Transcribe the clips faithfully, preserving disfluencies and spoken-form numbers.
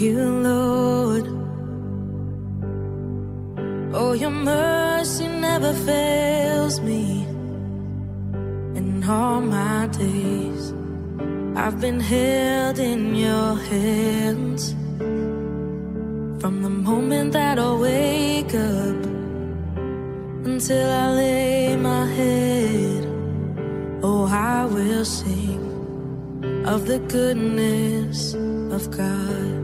you, Lord. Oh, your mercy never fails me. In all my days, I've been held in your hands. From the moment that I wake up until I lay my head, oh, I will sing of the goodness of God.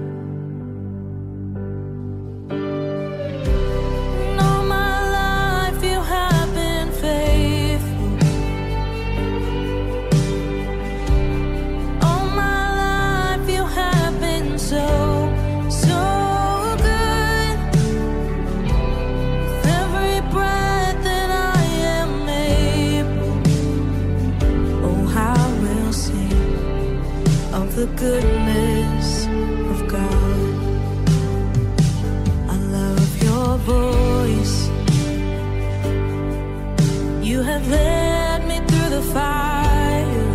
And all my life you have been faithful. All my life you have been so, so good. With every breath that I am able, oh, I will sing of the goodness of God. I love your voice. You have led me through the fire.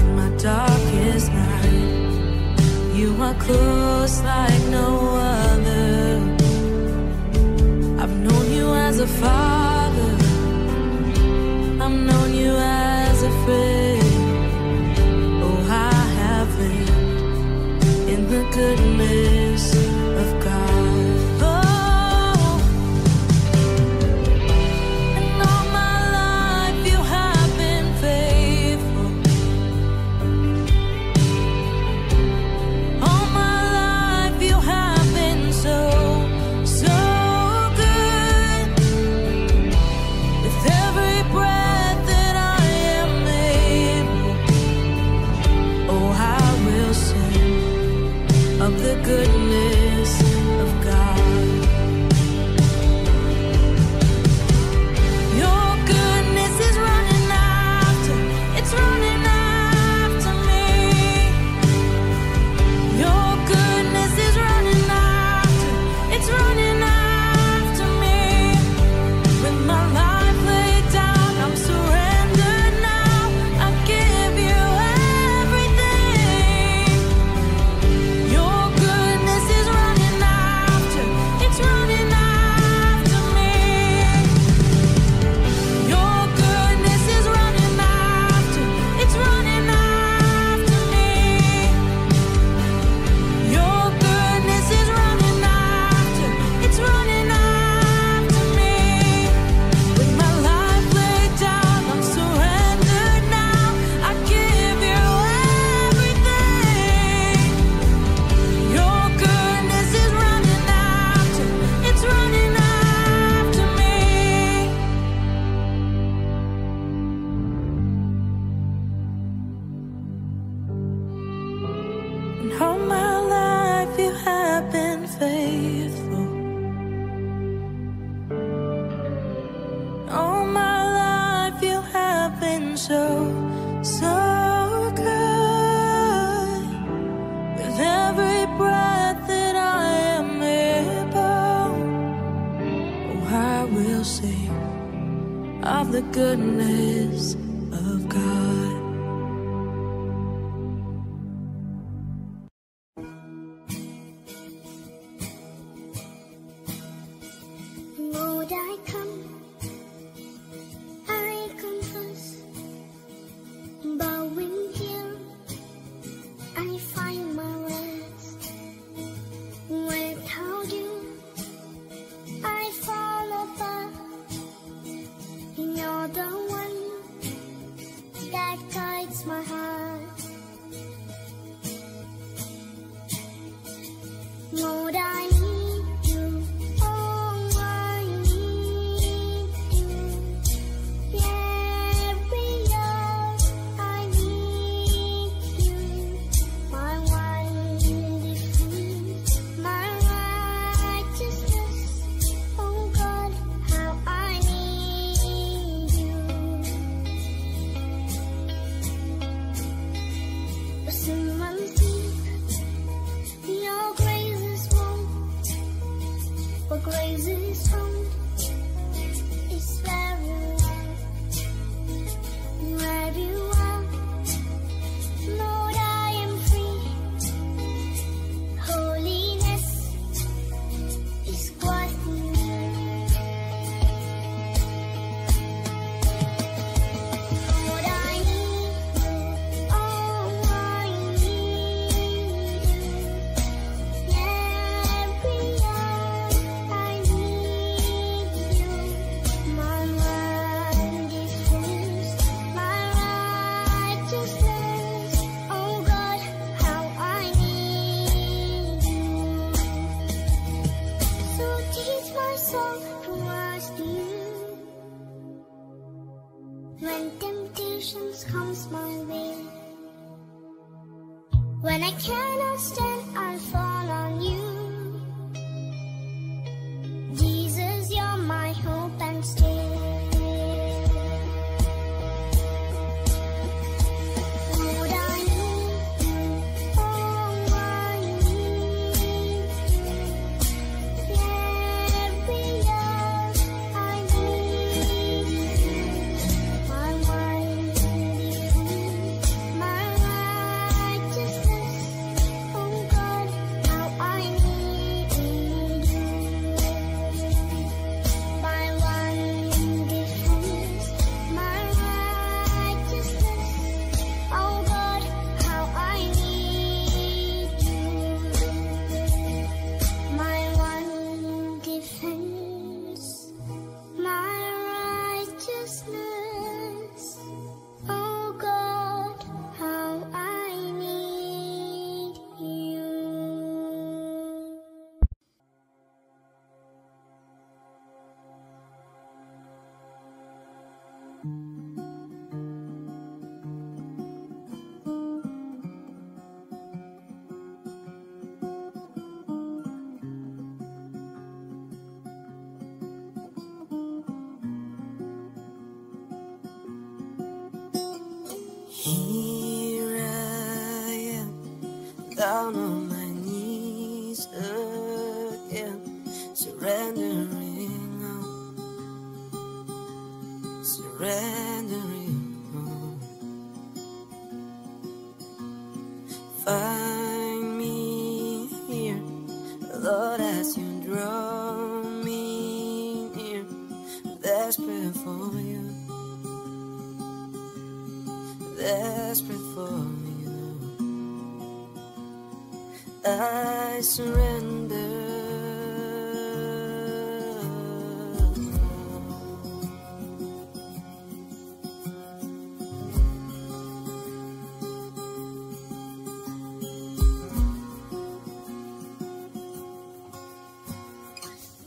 In my darkest night, you are close like no other. I've known you as a father, I've known you as a friend. In the goodness of God. When I cannot stand, I'll fall on you. Jesus, you're my hope and stay. Here I am, down on my knees again, surrendering all, surrendering all. Find me here, Lord, as you draw me near, desperate for you. Desperate for you, I surrender.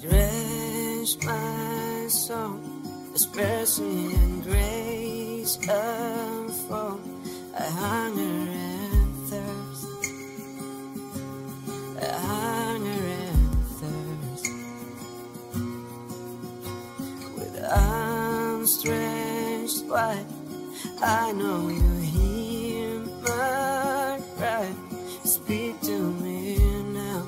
Drench my soul, His mercy and grace. I I hunger and thirst, I hunger and thirst. With arms stretched wide, I know you hear my cry. Speak to me now,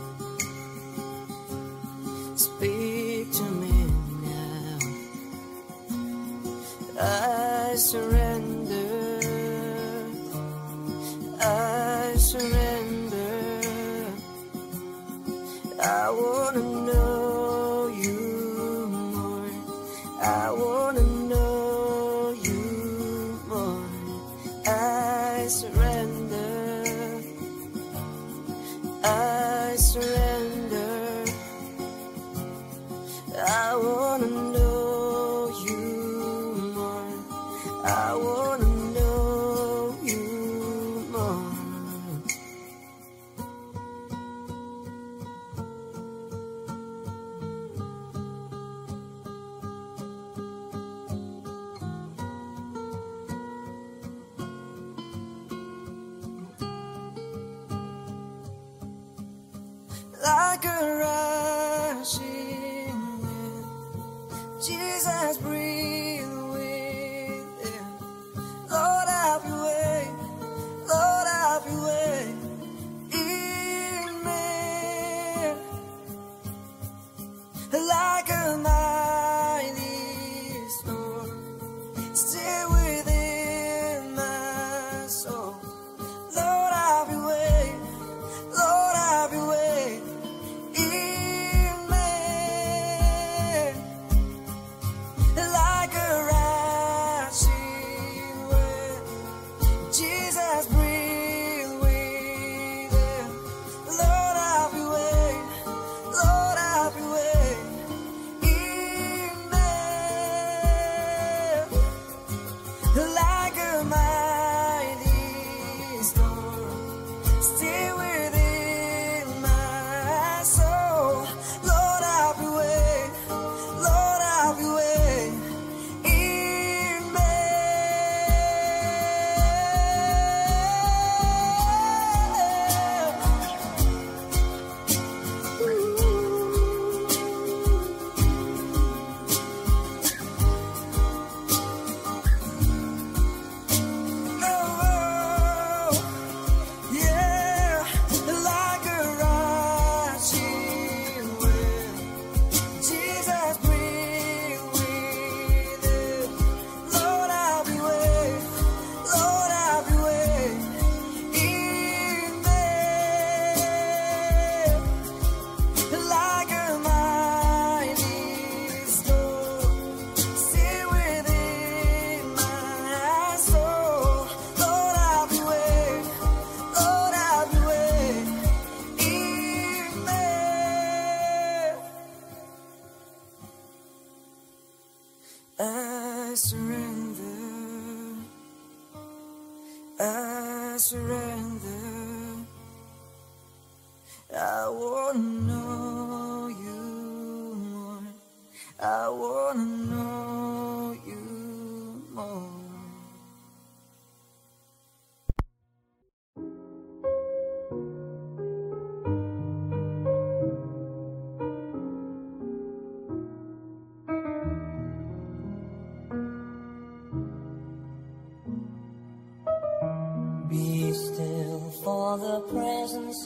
speak to me now. I surrender. I wanna know you more. I wanna know you more. I surrender. I surrender. I wanna know you more. I wanna know you more. Like a rushing wind, Jesus, breathe within. Lord, have your way, Lord, have your way in me. Like a mighty storm, still within my soul. Lord, have your way, Lord, have your way. In me, like surrender, I surrender. I wanna know you more, I wanna know you more. For the presence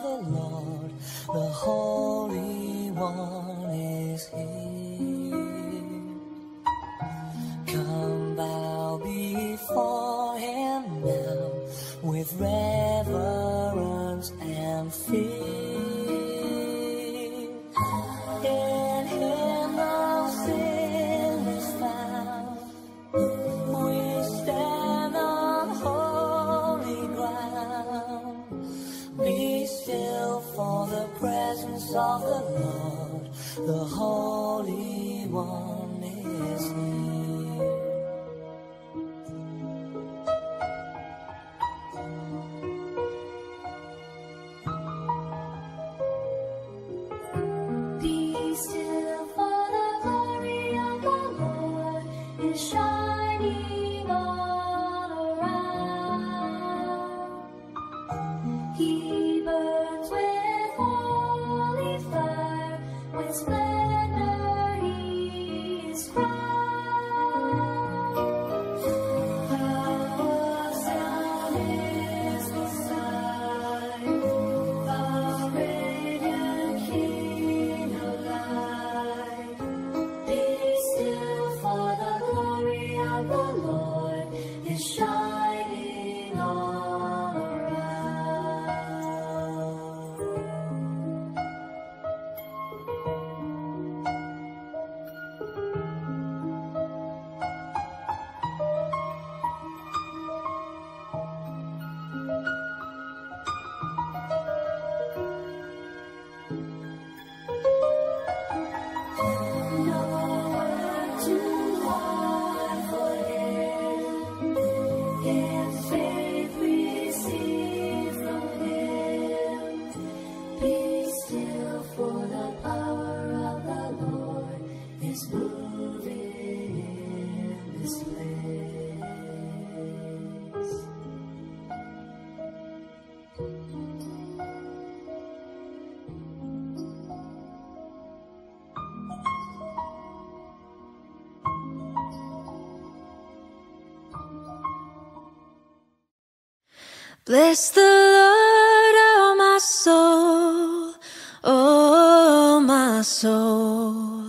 the Lord, the Holy One is here. Come bow before Him now with reverence and fear. In Him no sin is found. We stand on holy ground. Be still for the presence of the Lord, the Holy One is near. Be still for the glory of the Lord is shining all around. He splendor He is crowned. Awesome is the sight, the radiant King of light. Be still for the glory of the Lord is shining all around. Bless the Lord, oh my soul, oh my soul,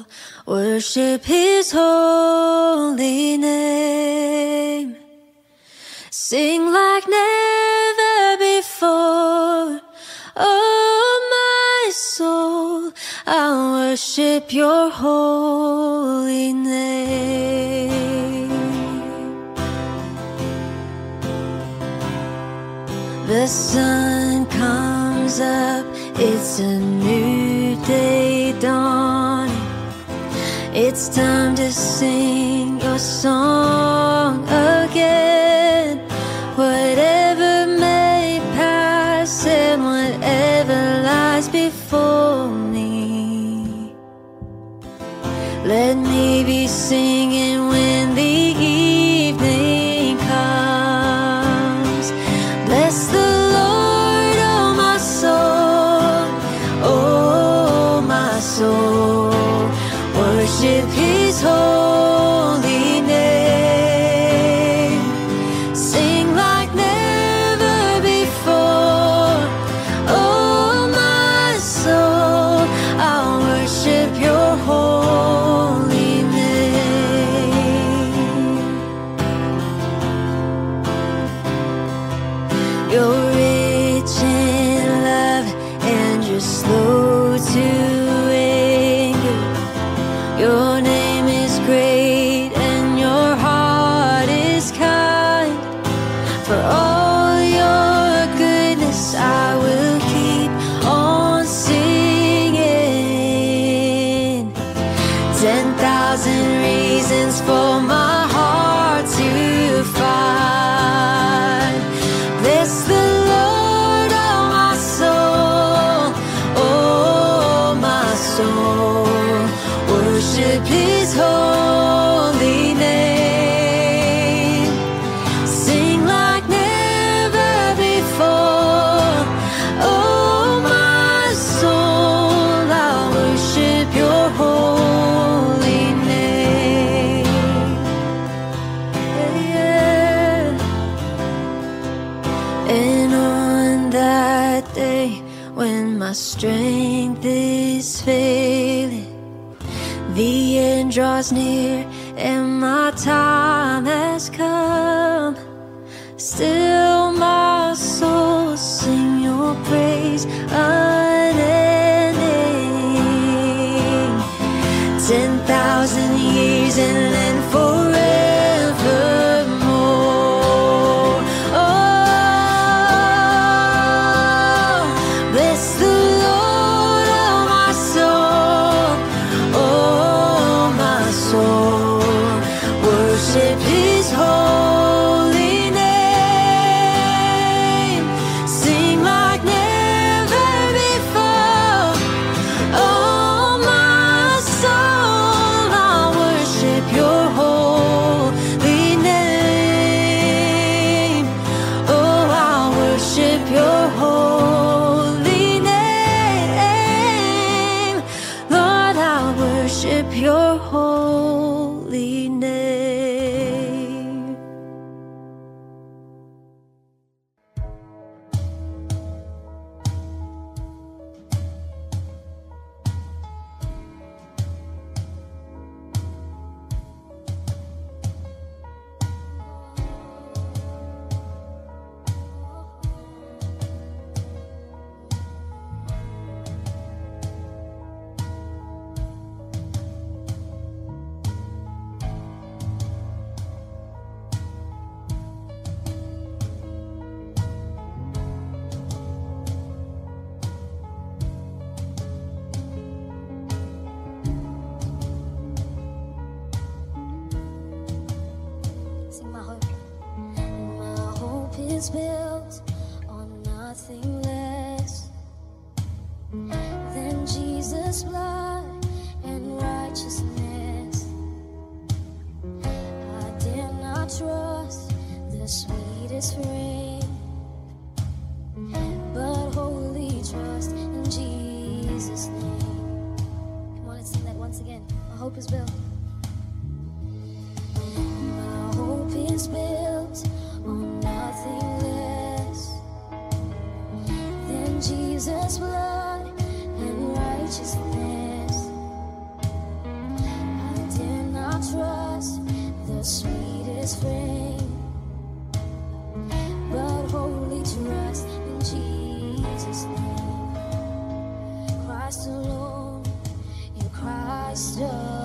worship His holy name. Sing like never before, oh my soul, I'll worship Your holy name. The sun comes up, it's a new day dawning. It's time to sing Your song again. Whatever may pass and whatever lies before me, let me be singing when the evening comes. Bless the worship His holy name. Sing like never before, oh my soul, I'll worship Your holy name. You're rich in love and You're slow to Your name is great and Your heart is kind. For all Your goodness I will keep on singing. Ten thousand reasons for my heart. strength is failing, the end draws near and my time has come. Still my soul sing your praise unending. Ten thousand years and then forever. Strong.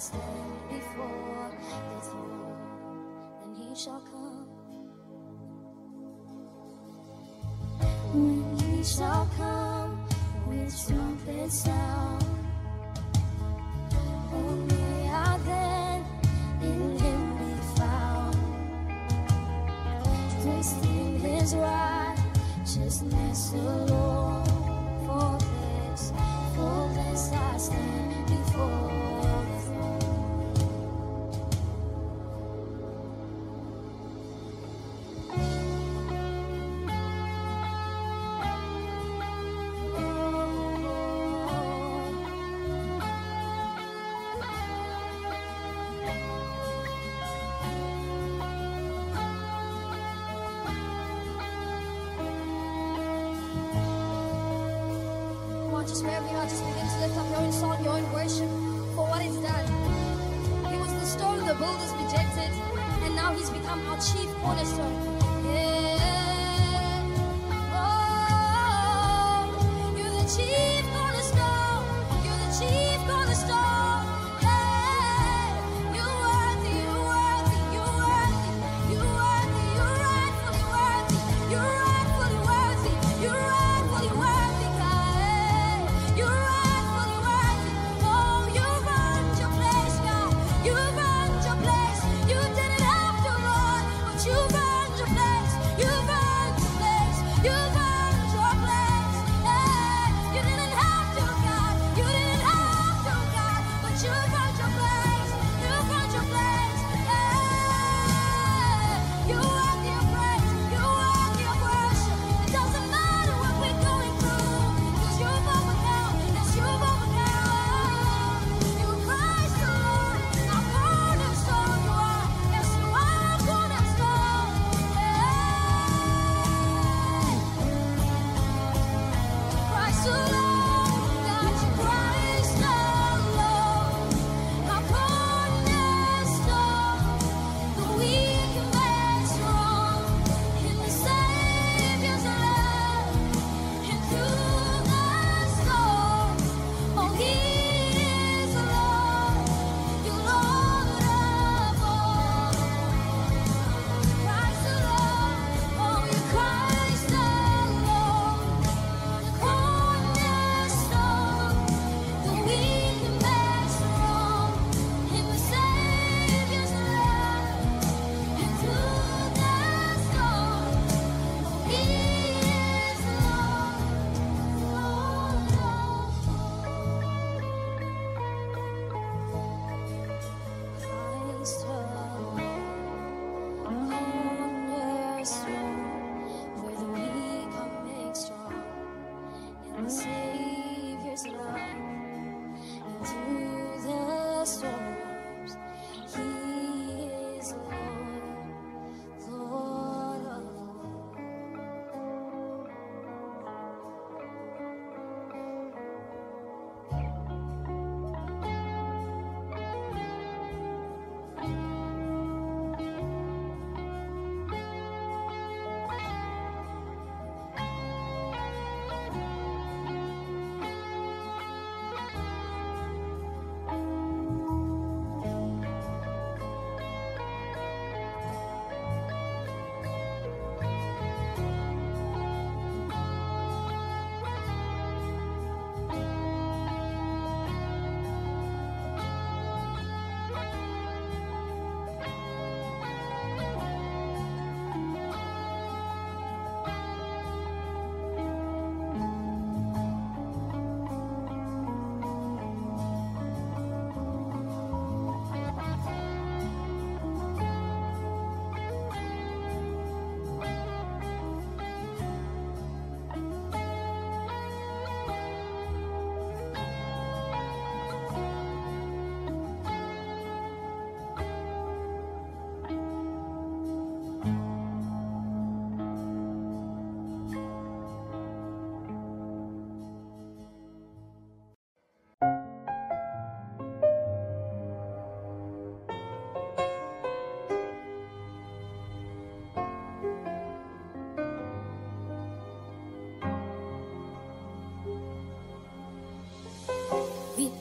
stand before the throne, and he shall come. When he shall come with trumpet sound, only I then in him be found, dressed in his righteousness alone. For this, for this I stand before. Just wherever you are, just begin to lift up your own song, your own worship for what he's done. He was the stone the builders rejected, and now he's become our chief cornerstone. Yeah. Oh, you're the chief cornerstone. You're the chief cornerstone. Hey, you're worthy, you're worthy, you're worthy, you're worthy, you're rightfully worthy, you're rightfully worthy, you're rightfully worthy.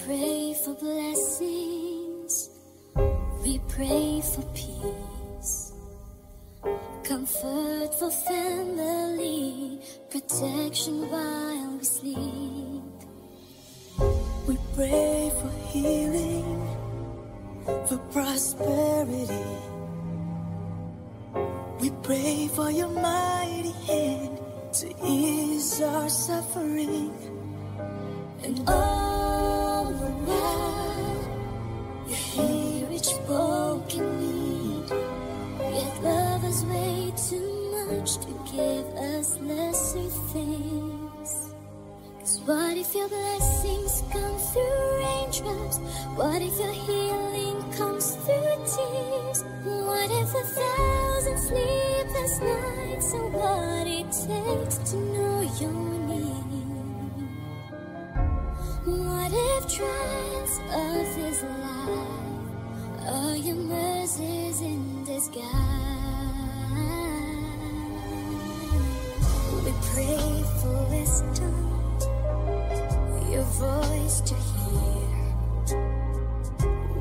Pray for blessings We pray for peace, comfort for family, protection while we sleep. We pray for healing, for prosperity. We pray for your mighty hand to ease our suffering. And all the while, you hear each broken need, yet love is way too much to give us lesser things. Cause what if your blessings come through raindrops? What if your healing comes through tears? What if a thousand sleepless nights and what it takes to know your name? What if trials of this life are your mercies in disguise? We pray for wisdom, your voice to hear.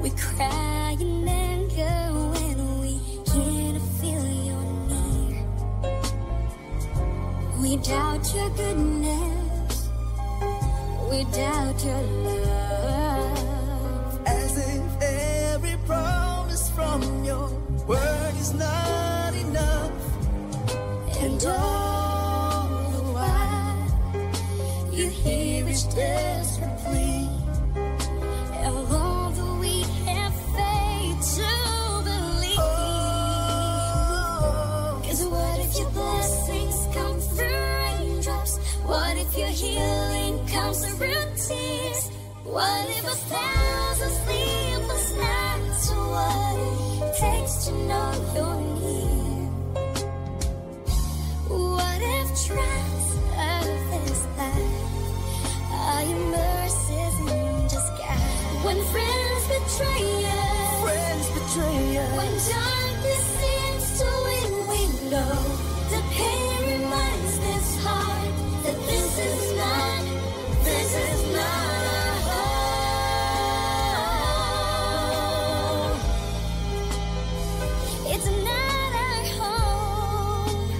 We cry in anger when we hear to feel you're near. We doubt your goodness, we doubt your love, as if every promise from your word is not enough. And all the while, you hear each desperate plea. And although we have faith to believe, oh, cause what if your blessings come through raindrops? What if your healing comes through tears? What if a thousand sleepless nights are what it takes to know you're near? What if trials of this life are your mercies in disguise? When friends betray us, friends betray us, when darkness seems to win, we know the pain reminds this heart that this is not. This is not our home. It's not our home.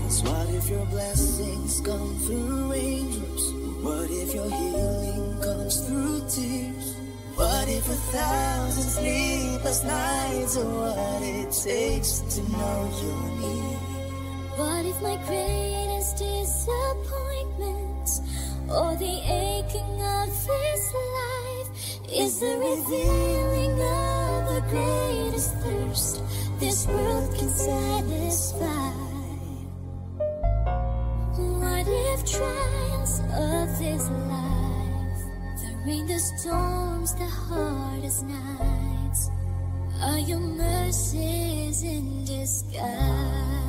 Cause what if your blessings come through raindrops? What if your healing comes through tears? What if a thousand sleepless nights are what it takes to know you're near? What if my greatest disappointments or the aching of this life is the revealing of the greatest thirst this world can satisfy? What if trials of this life, the rain, the storms, the hardest nights, are your mercies in disguise?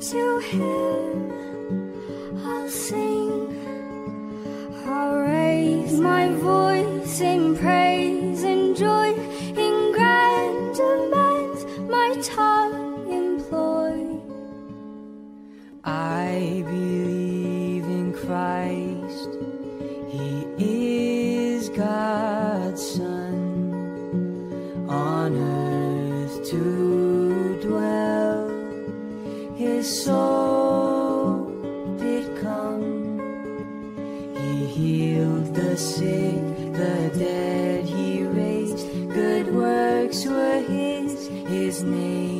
to him I'll sing, I'll raise my voice in praise and joy, in grand demands my tongue employ. I believe in Christ, he is God's Son, on earth to dwell, his soul did come. He healed the sick, the dead he raised, good works were his, his name.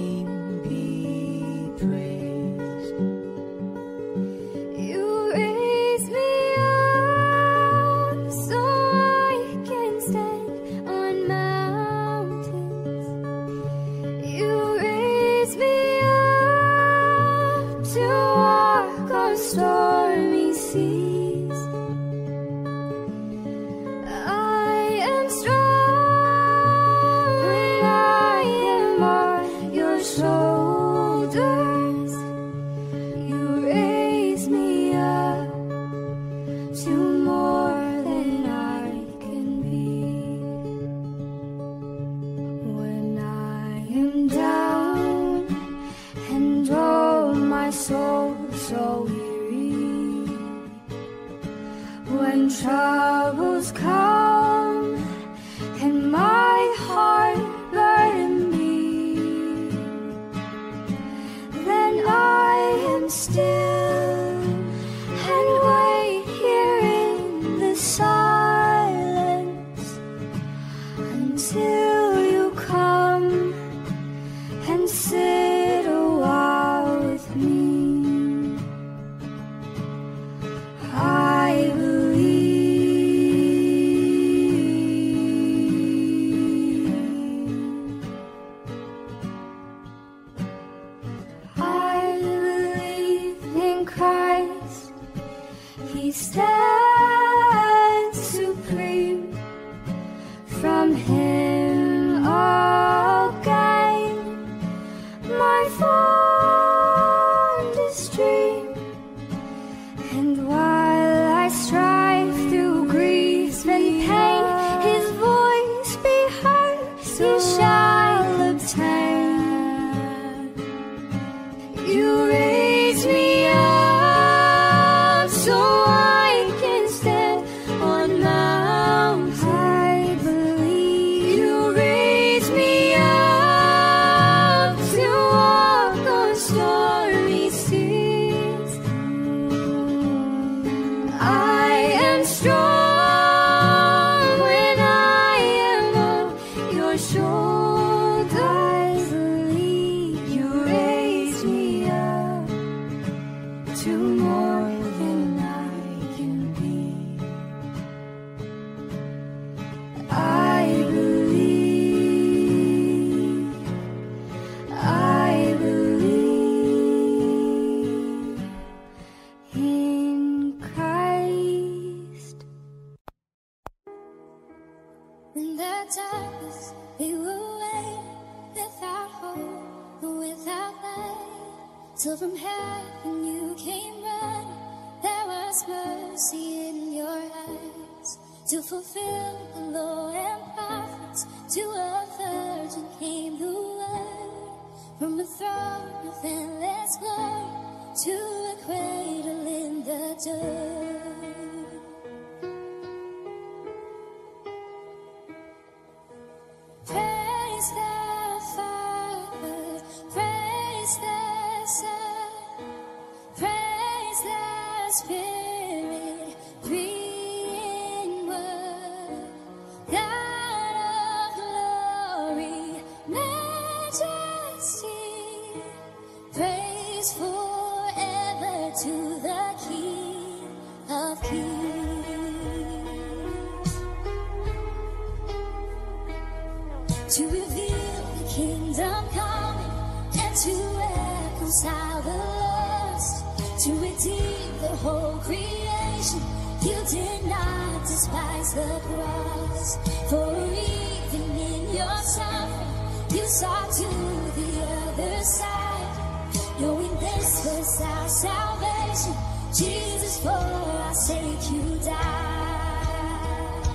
knowing this was our salvation. Jesus, for our sake you died.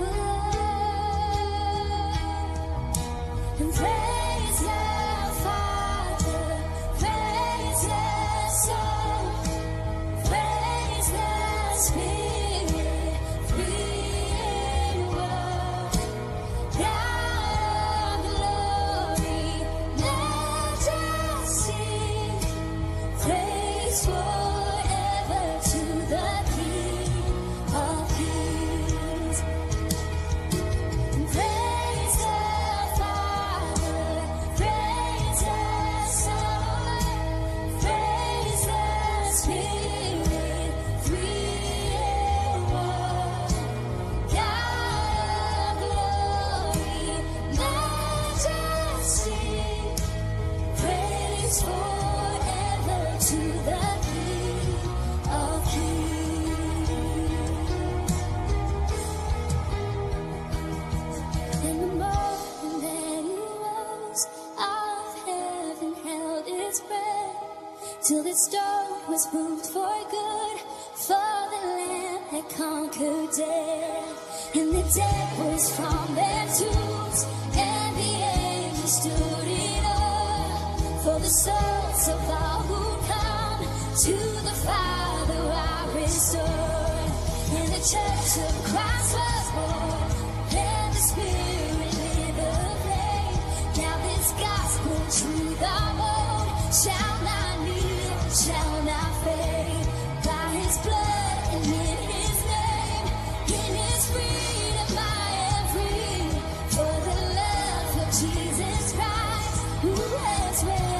Ooh. And praise your Father, praise your Son, praise the Spirit, three in one. God forever to the King of Kings. In the moment that He rose, all of heaven held its breath, till the stone was moved for good, for the Lamb that conquered death. And the dead was from their tombs, and the angels stood in awe, for the souls of all who come to the Father are restored. And the Church of Christ was born, and the Spirit lit the flame. Now this gospel truth untold shall not kneel, shall not fade. By His blood and in His name, in His freedom I am free. For the love of Jesus Christ, who has raised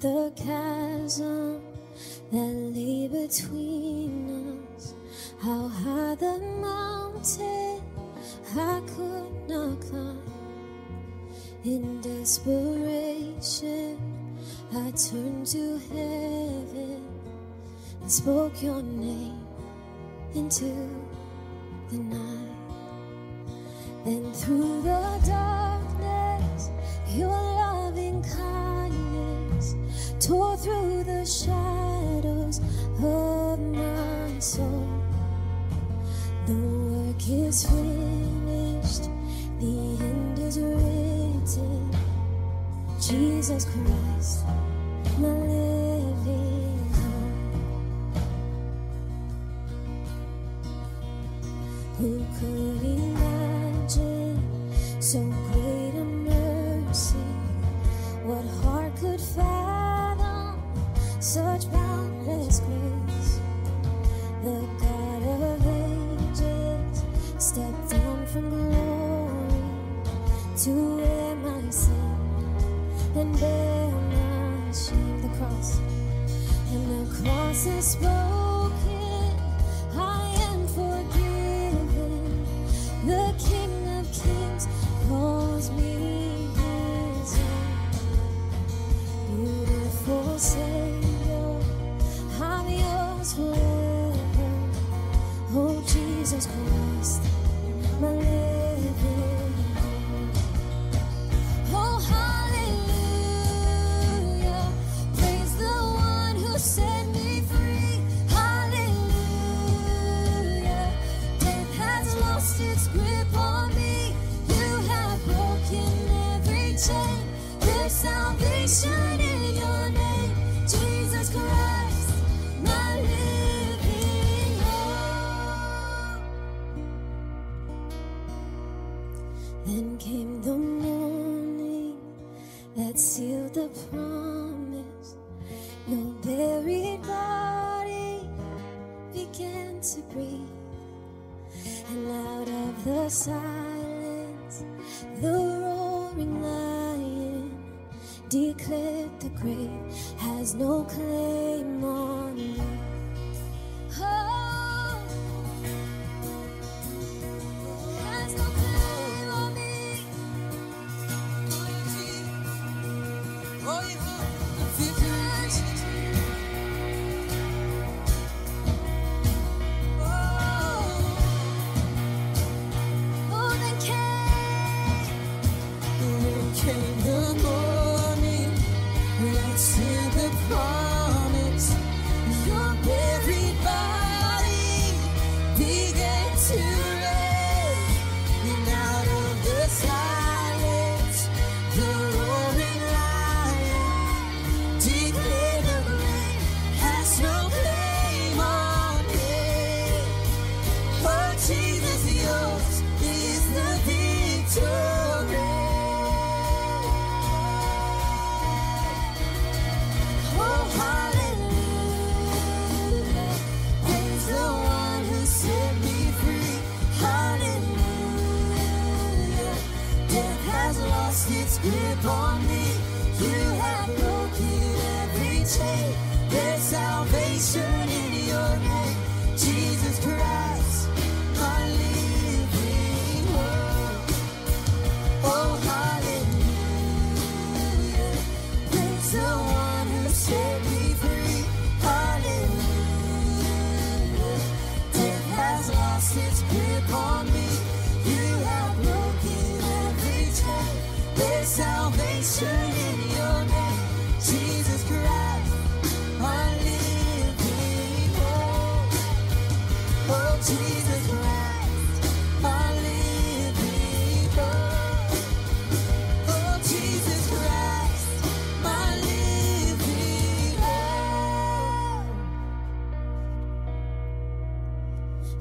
the chasm that lay between us. How high the mountain I could not climb. In desperation, I turned to heaven and spoke your name into the night. Then through the darkness, your loving kindness tore through the shadows of my soul. The work is finished, the end is written. Jesus Christ, my living hope. Who could imagine so great a mercy? What heart could fathom such boundless grace? The God of ages stepped down from glory to where my sin and bear my shame. The cross, and the cross is broken. I am forgiven. The King of Kings calls me his own. Beautiful Savior, I'm yours forever. Oh, Jesus Christ, my living. Salvation in your name, Jesus Christ, my living hope. Then came the morning that sealed the promise. No buried body began to breathe, and out of the silence, the roaring light declared the grave has no claim on me. Oh, has no claim on me. Oh, you oh, oh, then came, then came the Lord. Let's hear the promise. Your buried body began to rise, and out of the silence, the roaring lion declared the grave has no claim on me. Oh, Jesus, yours is the victory. It's grip on me. You have broken every chain. There's salvation in your name, Jesus Christ, my living hope. Oh, hallelujah! Praise the one who set me free. Hallelujah! Death has lost its grip on me. You have broken every chain. There's salvation in your name, Jesus Christ, my living hope. Oh, Jesus Christ, my living hope. Oh, Jesus Christ, my living hope.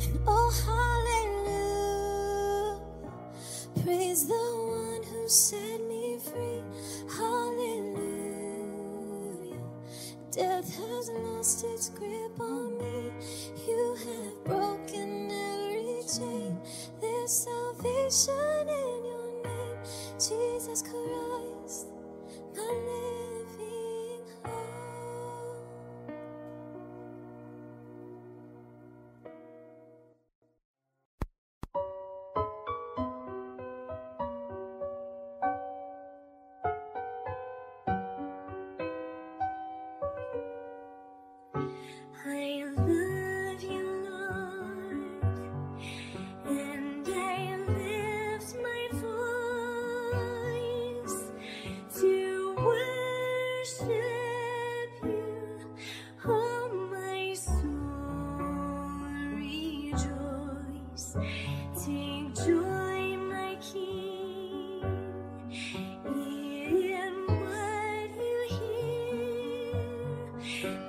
And oh, hallelujah, praise the one who said free. Hallelujah. Death has lost its grip on me. You have broken every chain. There's salvation in your name, Jesus Christ, my living hope. Take joy, my King, in what you hear.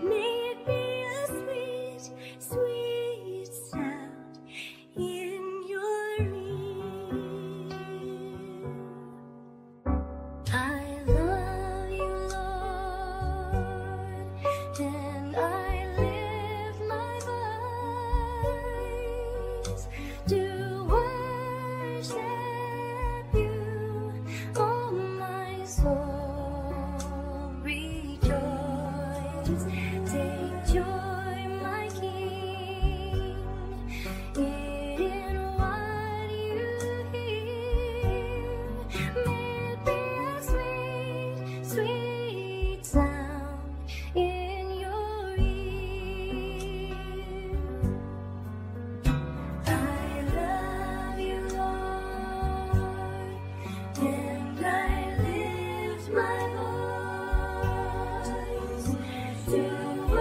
May it be a sweet, sweet sound in your ear. I love you, Lord, and I live my voice to take joy, my King, in what you hear. May it be a sweet, sweet sound in your ear. I love you, Lord, and I lift my sweet,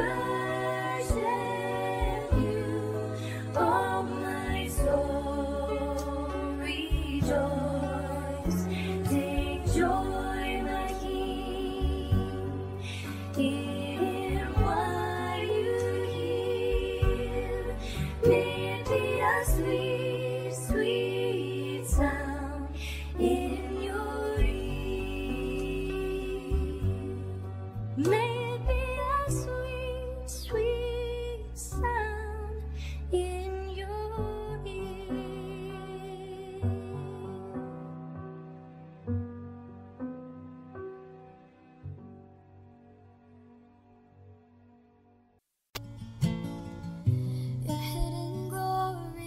sweet sound in your ear. May it be a sweet, sweet sound in your ear. Your hidden glory.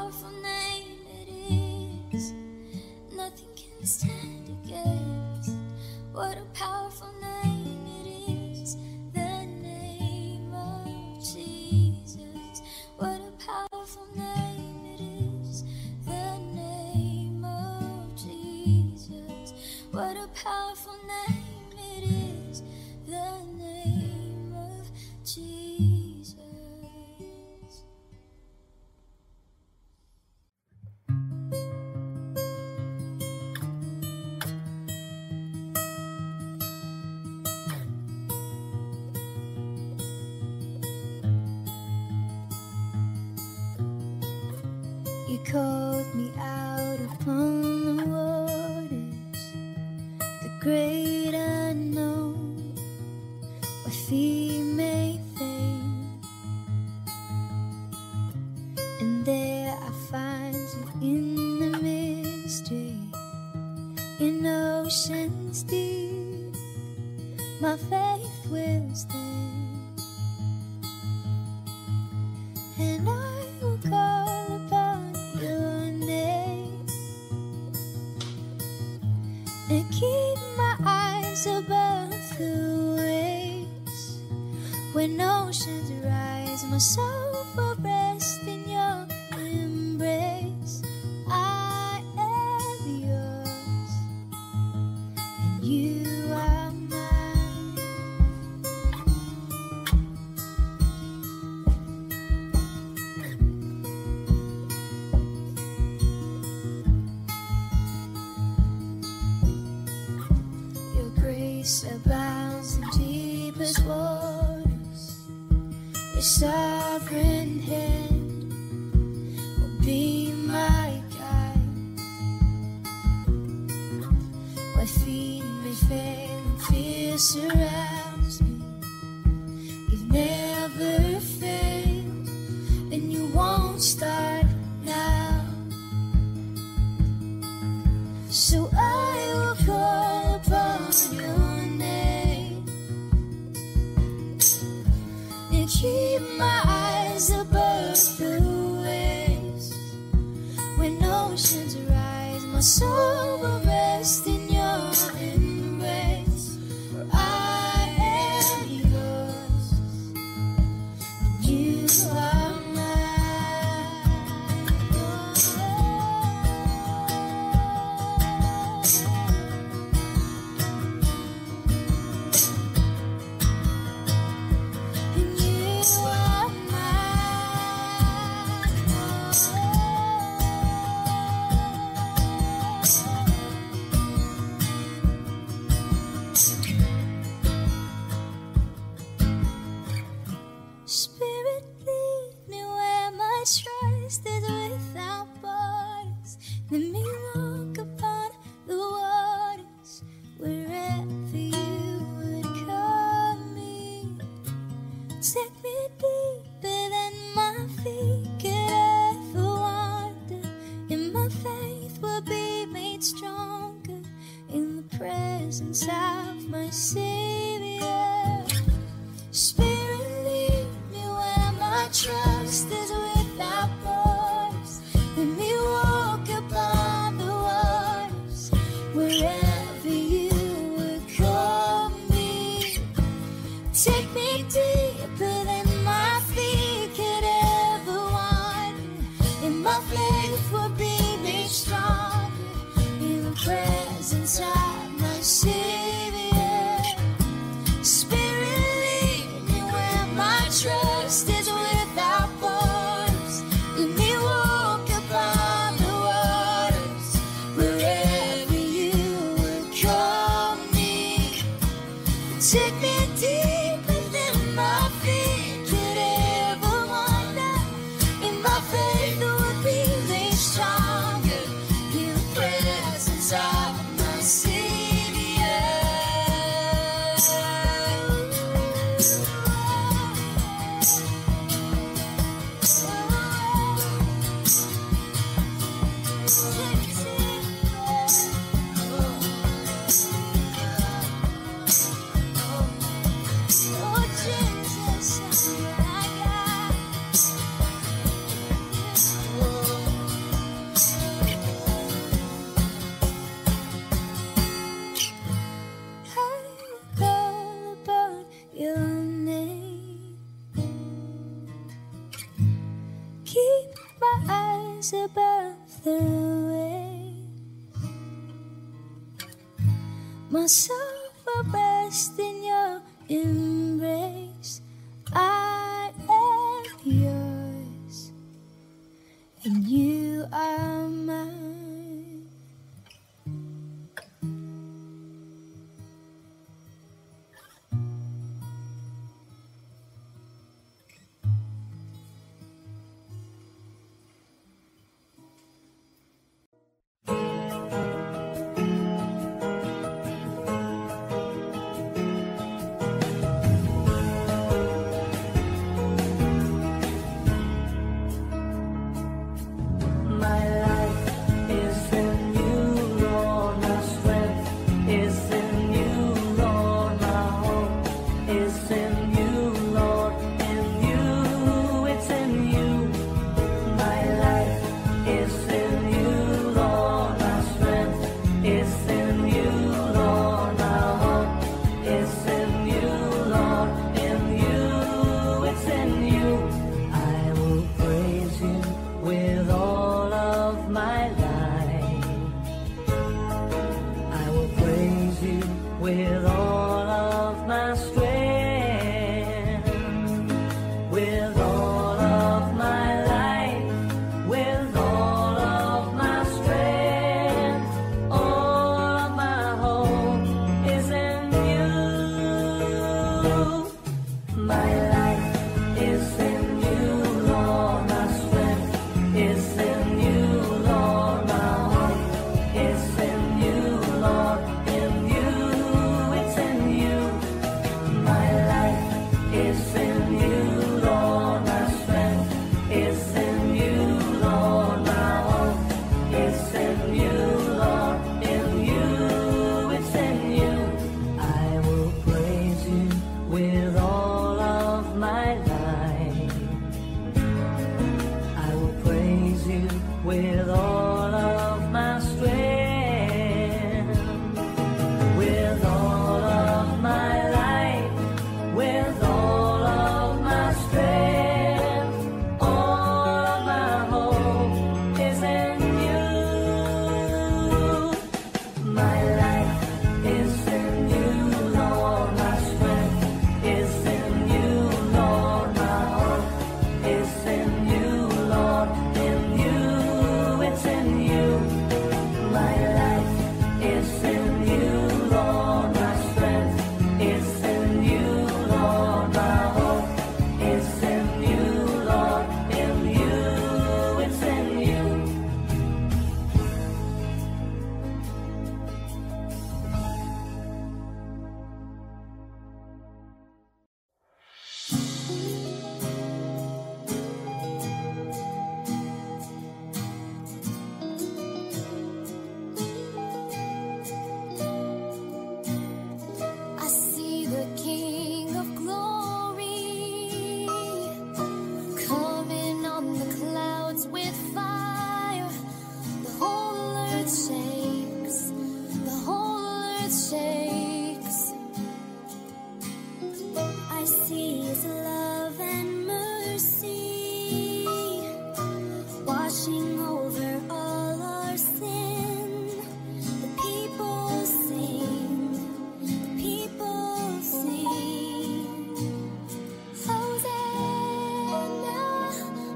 powerful name it is. Nothing can stand against what a powerful name it is. The name of Jesus. What a powerful name it is. The name of Jesus. What a powerful name it is. The name of Jesus. Called me out upon the waters, the great unknown, where feet may fail, and there I find you in the mystery, in oceans deep, my faith will stand, and I will call upon your name and keep my eyes above the waves. When oceans rise, my soul will rest in your embrace. I am yours and you are abounds in deepest waters. Your sovereign hand will be my guide. My feet may fail and fear surrounds me. You've never failed and you won't start now. So I will call upon you. Keep my eyes above the waves. When oceans rise, my soul will rest in your embrace. For I am yours, and you are oh. above the waves. My soul will rest in your embrace. I am yours, and you are mine.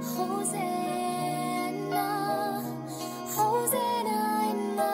Hosanna, Hosanna.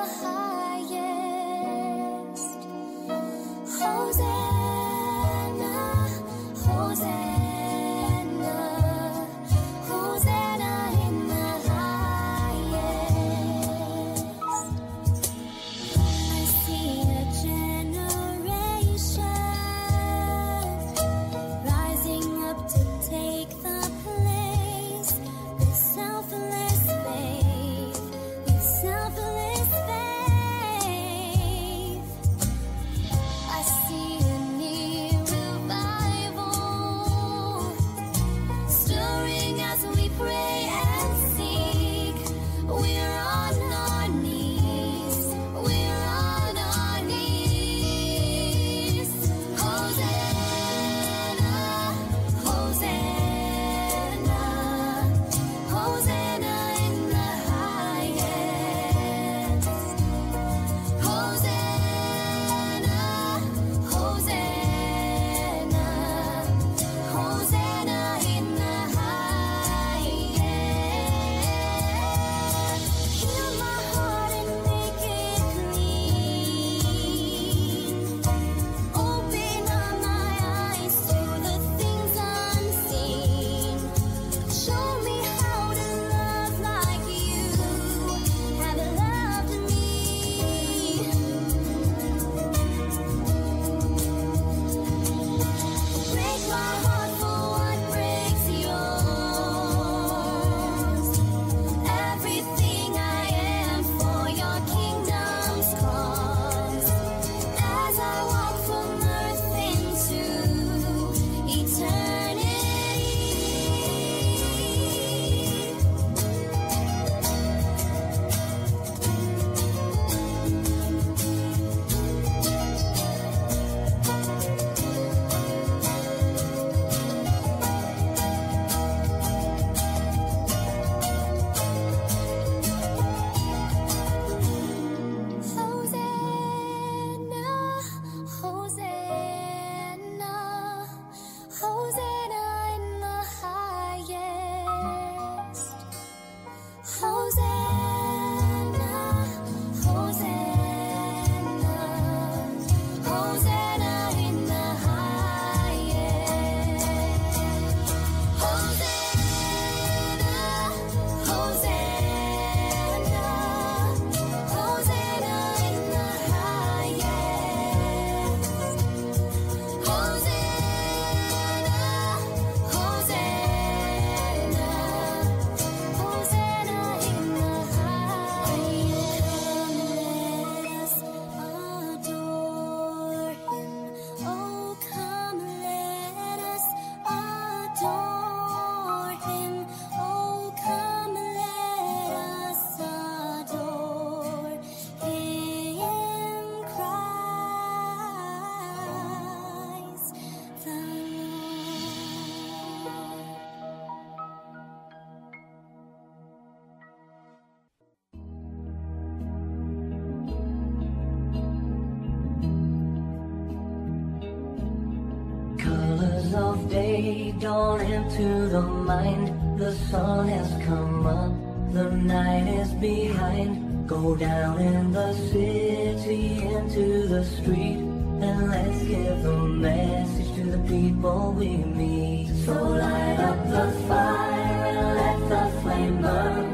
Rays of day dawn into the mind. The sun has come up, the night is behind. Go down in the city, into the street, and let's give a message to the people we meet. So light up the fire and let the flame burn.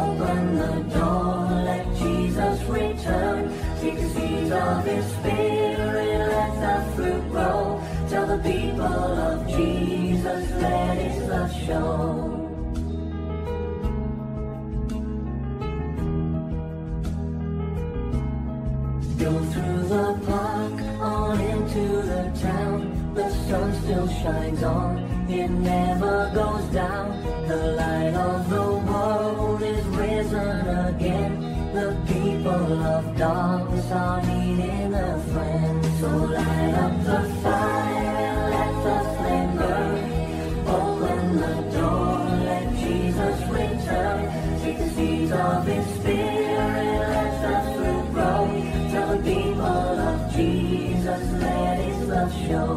Open the door, let Jesus return. Take the seeds of His Spirit, let the fruit grow. Tell the people of Jesus, let His love show. Go through the park, on into the town. The sun still shines on, it never goes down. The light of the world is risen again. The people of darkness are needing a friend. So light up the fire and let the flame burn. Open the door, let Jesus return. Take the seeds of His Spirit, let the fruit grow. Tell the people of Jesus, let His love show.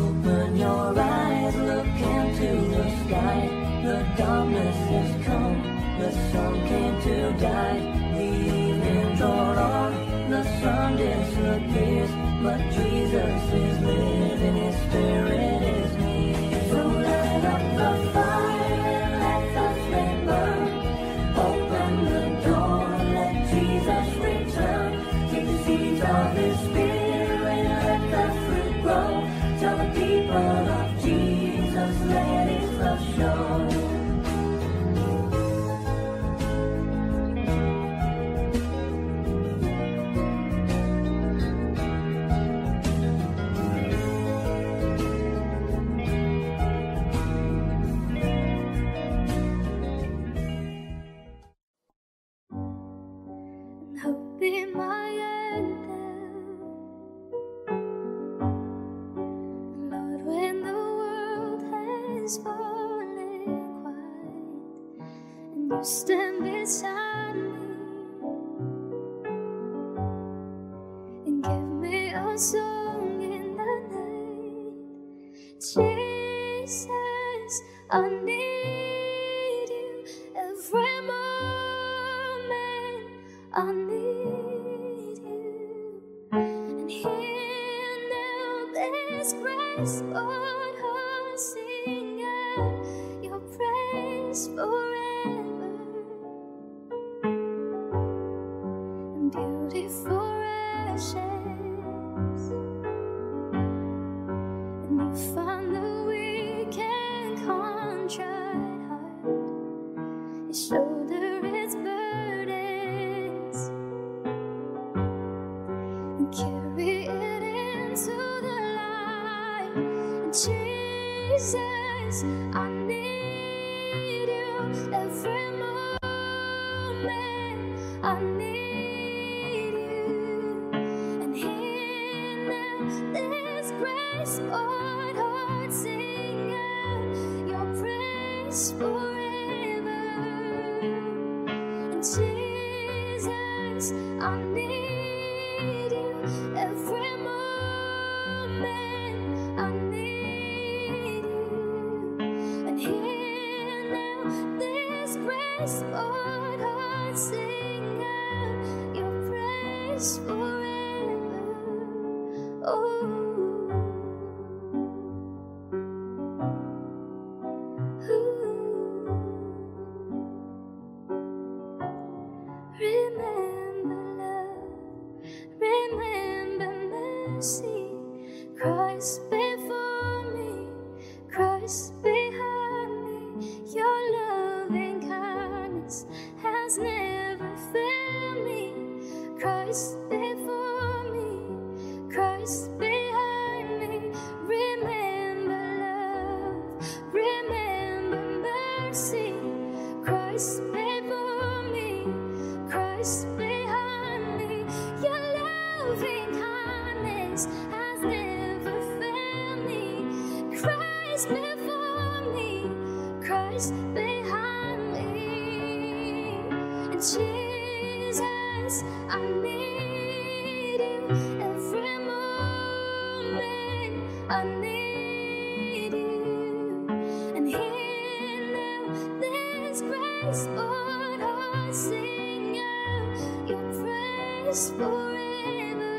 Open your eyes, look into the sky. The darkness has come, the sun came to die. The evening dawned on, the sun disappears, but Jesus is living, His Spirit is near. So light up the fire. Of His Spirit, let the fruit grow. Tell the people of Jesus, let His love show. Stand beside me and give me a song in the night. Jesus, I need you every moment. I need you, and here now this grace-born heart singing your praise forever. Beautiful ashes, and you find the weak and contrite heart, you shoulder its burdens and carry it into the light. And Jesus, I need you every moment. I need. Lord, heart singing your praise forever. And Jesus, I need you every moment. I need you, and here now this praise, Lord, heart singing your praise forever. Oh. Behind me, Jesus. yes, I need you every moment. I need you, and here now this graceful heart sing out your praise forever.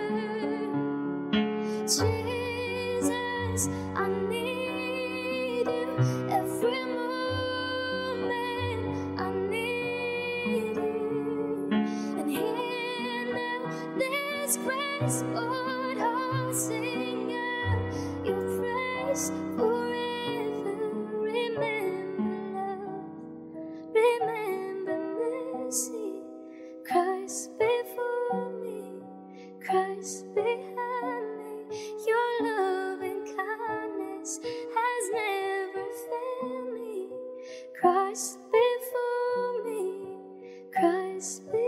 Jesus, I need you every moment. Lord, I'll sing out your praise forever. Remember love, remember mercy, Christ before me, Christ behind me. Your love and kindness has never failed me, Christ before me, Christ behind me.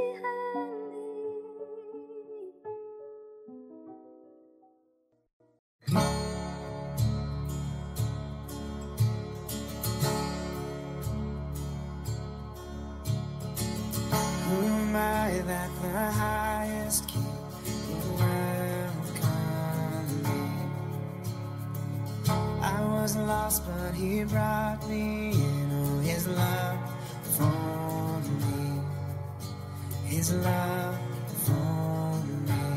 That the highest King would welcome me. I was lost, but He brought me in. Oh, His love for me, His love for me.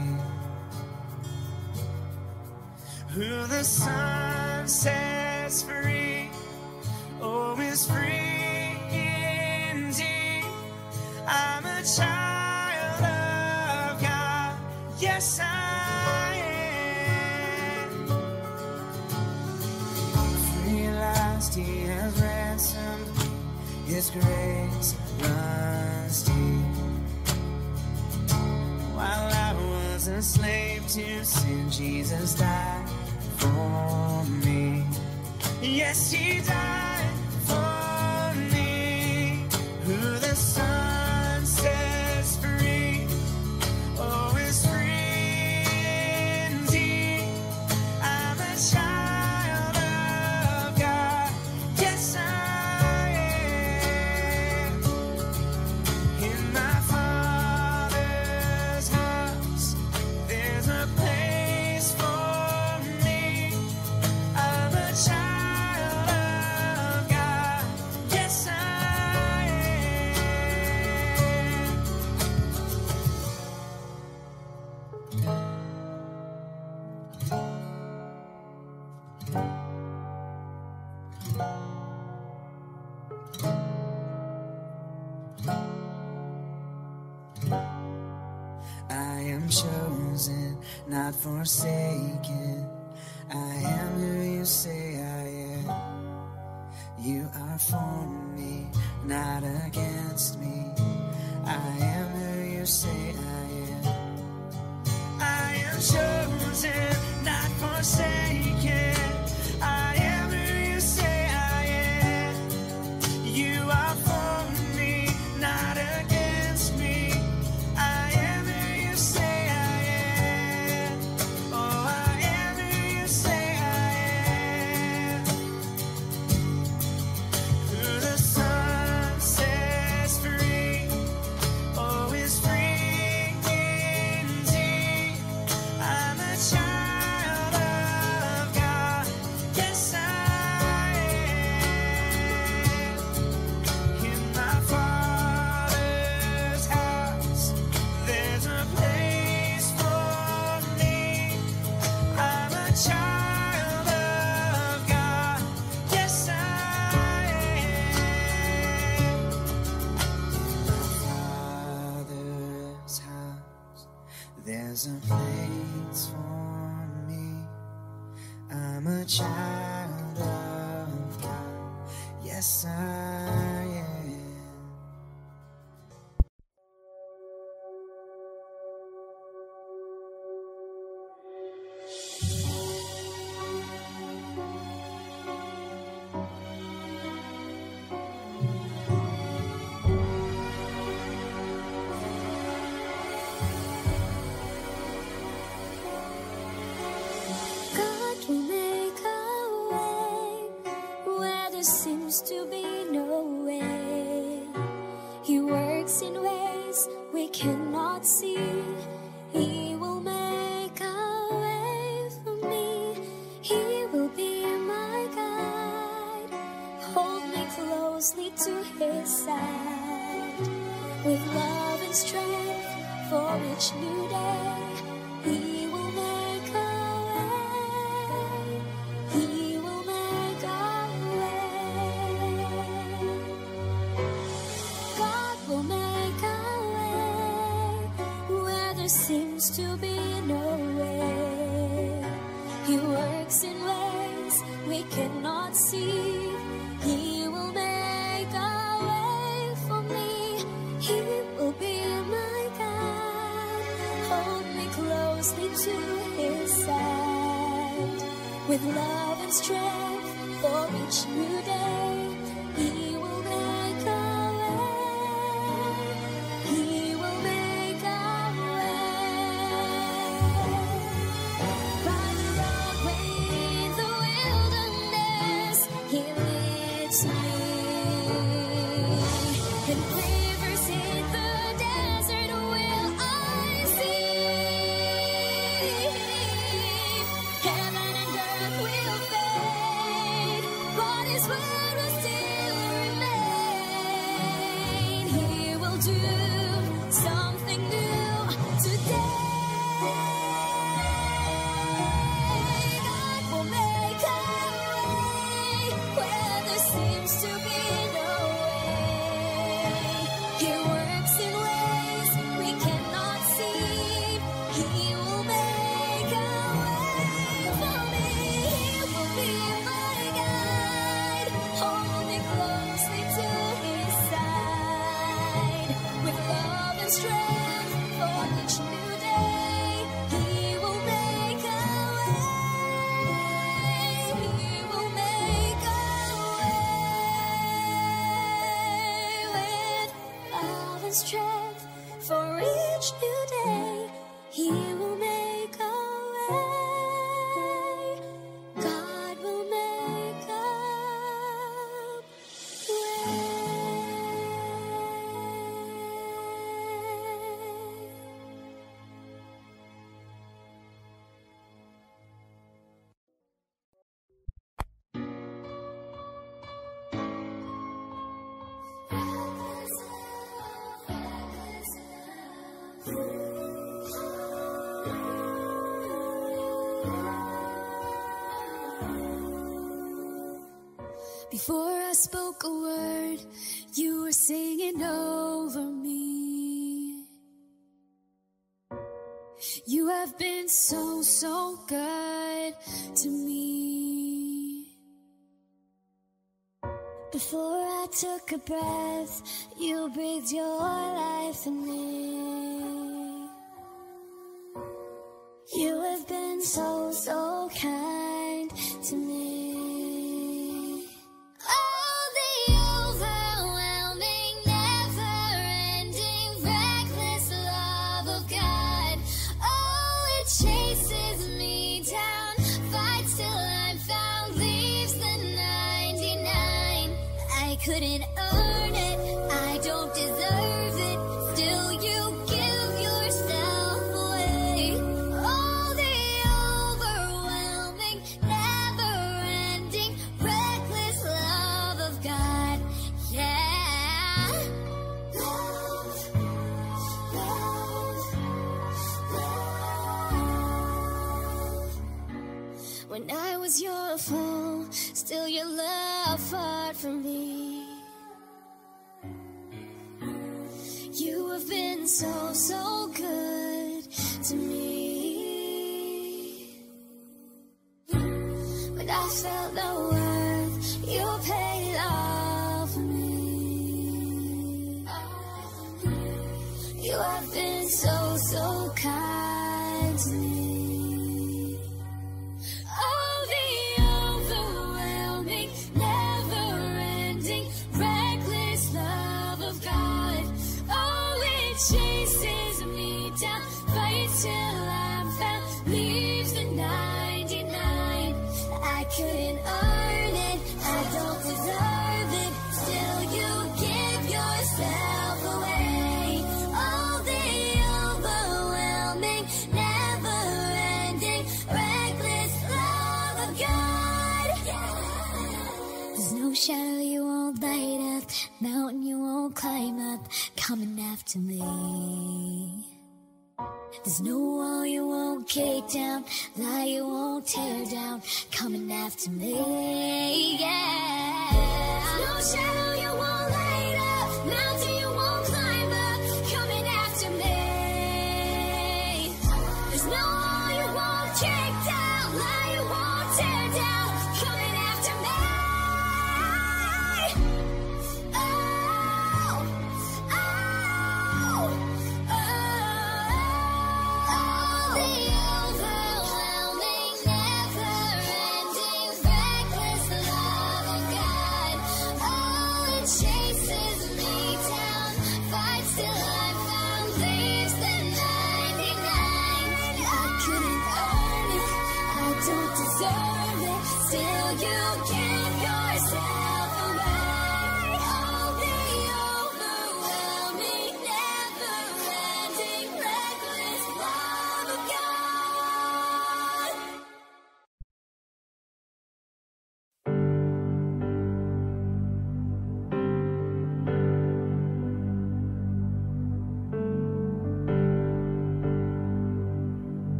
Who the sun sets free, oh, is free indeed. I'm a child. Yes, I am. Free last He has ransomed me. His grace runs deep. While I was a slave to sin, Jesus died for me. Yes, He died for me. Who the sun sets free, oh, is free. Chosen, not forsaken. I am who you say I am. You are for me, not against me. I am who you say I am. I am chosen, not forsaken. I am who you say I am. You are for me, not against me. I am who you say I am. There's a place for me. I'm a child of God. Yes, I am. To be no way. He works in ways we cannot sea. He will make a way for me. He will be my guide. Hold me closely to his side. With love and strength for each new day, he will make a way. He will make a way. God will make a way where there seems to be no way. He works in ways we cannot see. He will make a way for me. He will be my guide. Hold me closely to his side. With love and strength for each new day, he will make a way. He will make a way. Riding God in the wilderness, he leads me. And rivers in the desert will I see. Heaven and earth will fade, but his word will still remain. He will do something new today. God will make a way where there seems to be no way. He works in ways we cannot see. He will make a way for me. He will be my guide. Hold me closely to his side. With love and strength for each new day, he will make a way. He will make a way. With love and strength for each new day, he will make a way. God will make a way. Before I spoke a word, you were singing over me. You have been so, so good to me. Before I took a breath, you breathed your life in me. You have been so, so kind to me. Oh, the overwhelming, never-ending, reckless love of God. Oh, it chases me down, fights till I'm found, leaves the ninety-nine. I couldn't earn it, I don't deserve it, still you give yourself away. Oh, the overwhelming, never-ending, reckless love of God. Yeah. Love, love, love. When I was your fool, still your love fought for me. You have been so, so good to me. When I felt no worth, you paid it all for me. You have been so, so kind to me. Oh, the overwhelming, never-ending, reckless love of God. Oh, it chases me down, fights till No shadow you won't light up, mountain you won't climb up, coming after me. There's no wall you won't kick down, lie you won't tear down, coming after me, yeah. There's no shadow you won't light up, mountain you won't climb up, coming after me. There's no wall you won't kick down, lie you won't tear down, coming after me.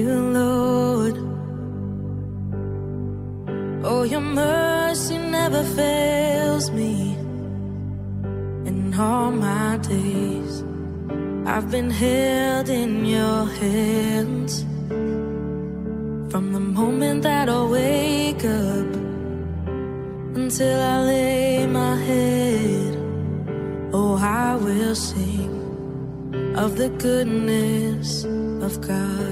You, Lord, oh, your mercy never fails me. In all my days, I've been held in your hands. From the moment that I wake up until I lay my head, oh, I will sing of the goodness of God.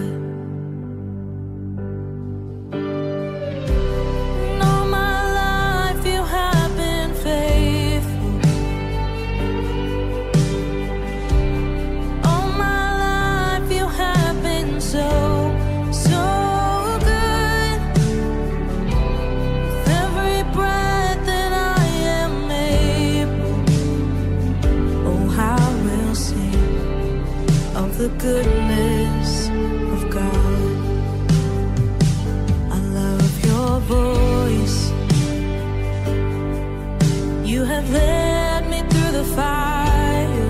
The goodness of God. I love your voice. You have led me through the fire.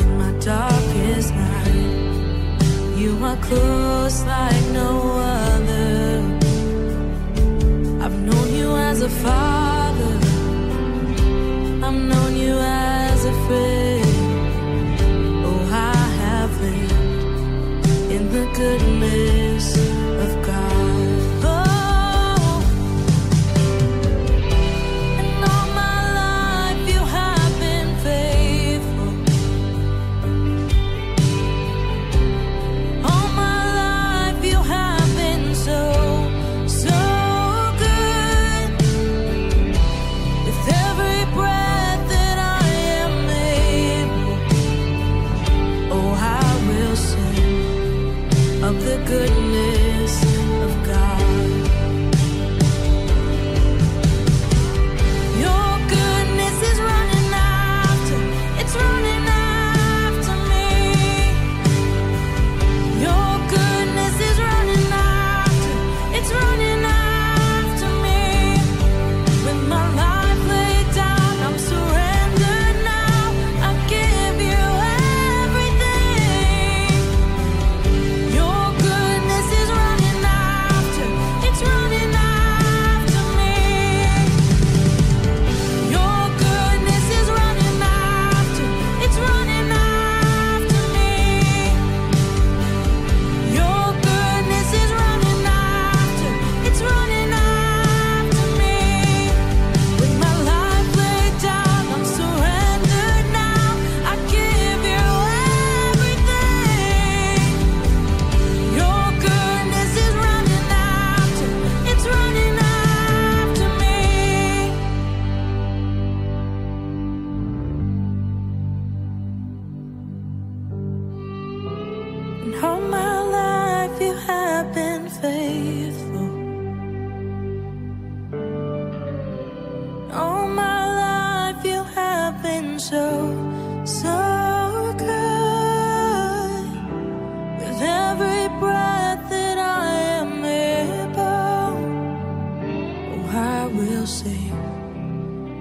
In my darkest night, you are close like no other. I've known you as a father, I've known you as a friend. In the goodness of God.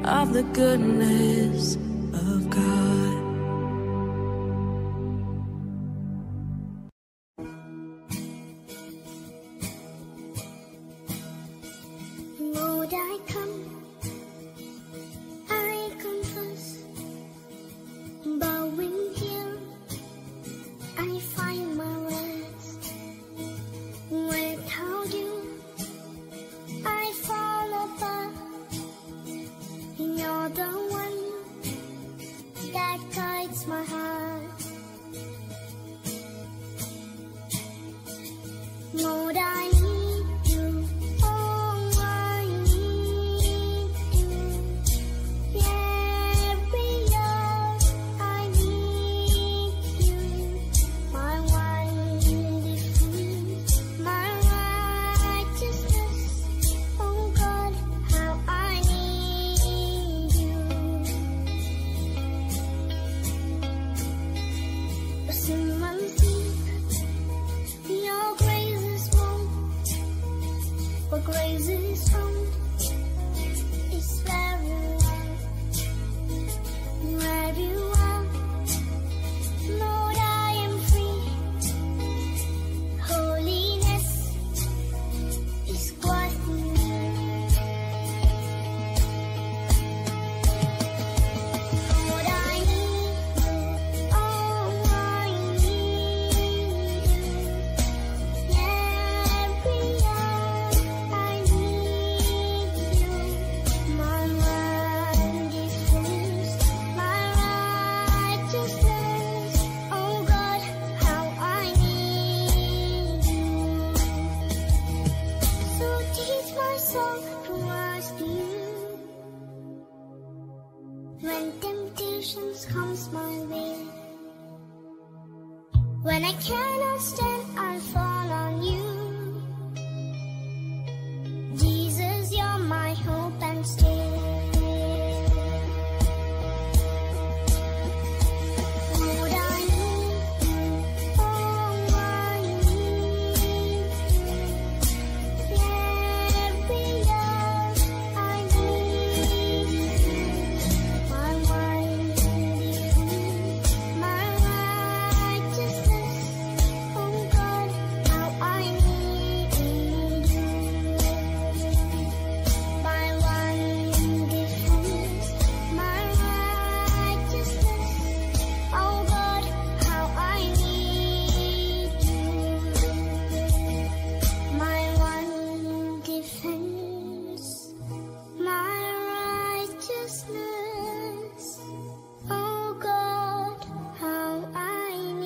of the goodness of God. Lord, I come, I confess, bowing here, I find my rest. Without you, I fall apart. You're the one that guides my heart. Lord, I need you. Oh, I need you. Every hour I need you. My wonderful, my righteousness. Oh God, how I need you. Someone seek your grace is wrong, but grace is found. It's very well. Where you are, Lord, I am free. Holiness is what we need. Lord, I need you. Oh, I need you. Every hour I need you. My wonderful, my righteousness. Oh God, how I need you. So teach my soul to ask you. When temptations comes my way, when I cannot stand, I fall on you. Jesus, you're my hope and stay. Lord, I need you. Oh, I need you. Every hour I need you. My wonderful, my righteousness. Oh God, how I need you. My wonderful, my righteousness. Oh God, how I need you. My one defense, my righteousness. Oh God, how I need you.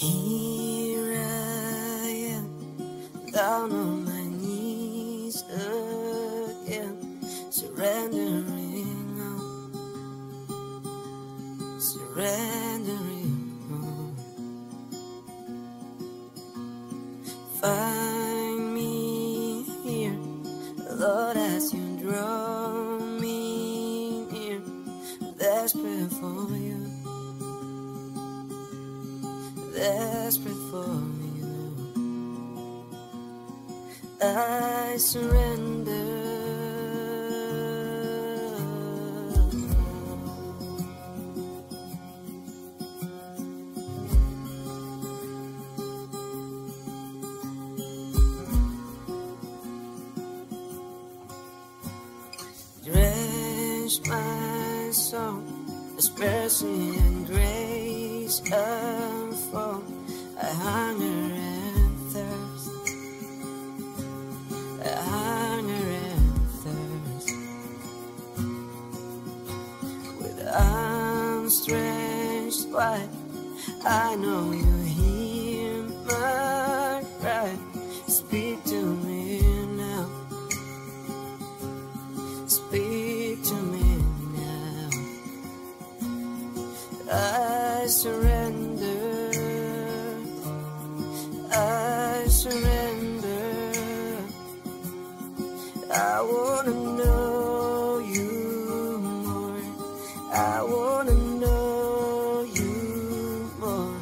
Here I am, down on my knees again, surrendering all, surrendering all. Find me here, Lord, as you draw me near, desperate for you. Desperate for you, I surrender. Drench my soul, as mercy and grace. I I hunger and thirst, I hunger and thirst. With arms stretched wide, I know you hear my cry. Speak to me now, speak to me now. I wanna know you more. I wanna know you more.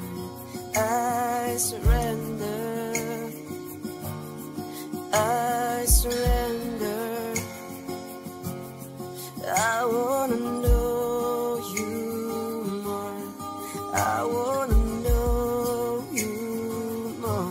I surrender. I surrender. I wanna know you more. I wanna know you more.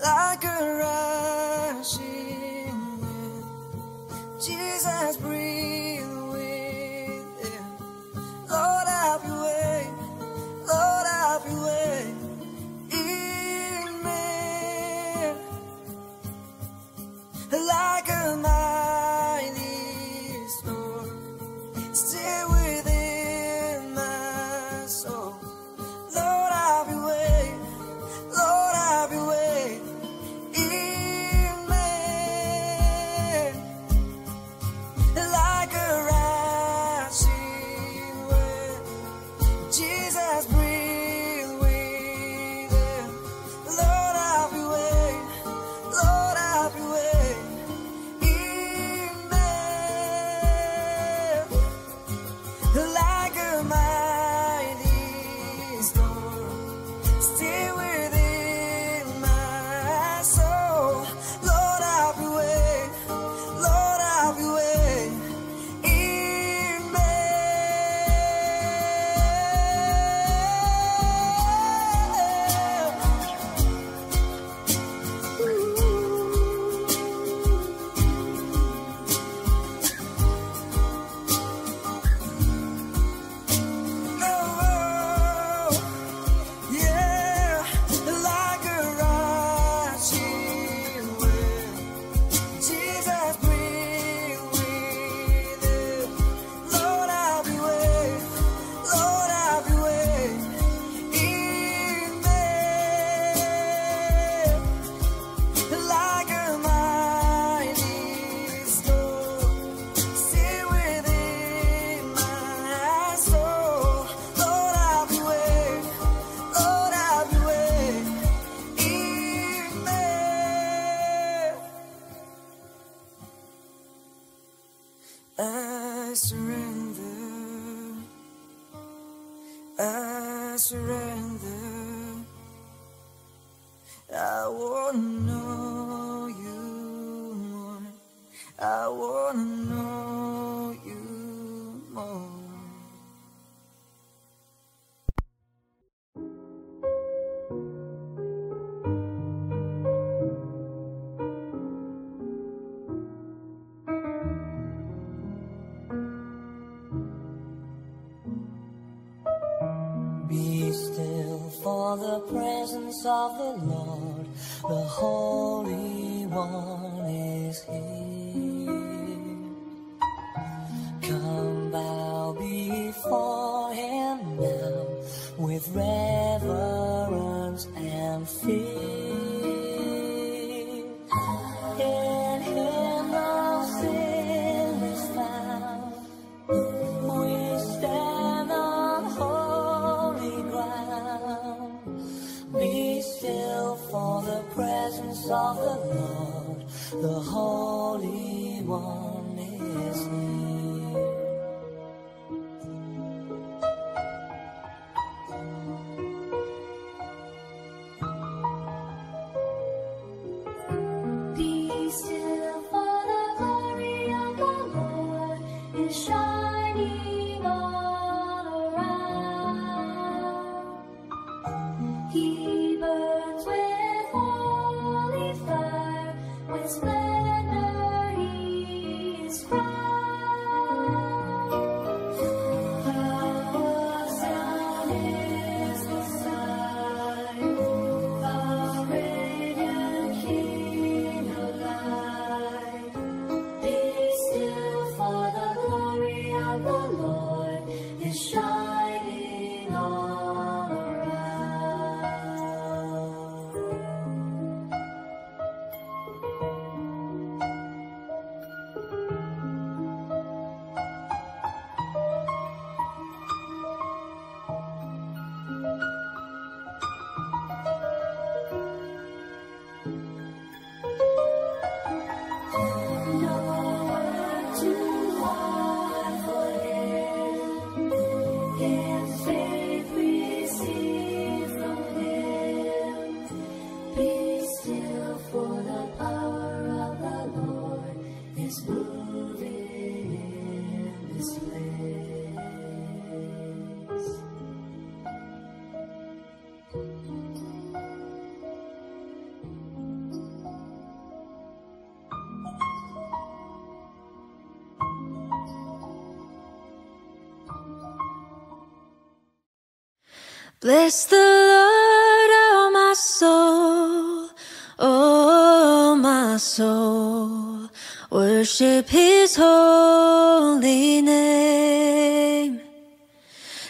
Like a rushing wind, Jesus, breathe within. Lord, have your way. Lord, have your way in me. Like a mighty storm, stay within my soul. Lord, have your way. Lord, have your way. I surrender, I surrender, I wanna know you more, I wanna know you more. For the presence of the Lord, the Holy One is here. Come bow before Him now with reverence and fear. In Him no sin is found. We stand on holy ground. Be still for the presence of the Lord, the Holy One is near. Be still for the glory of the Lord is shining all around. He splendor, He is crowned. Bless the Lord, oh my soul, oh my soul, worship his holy name.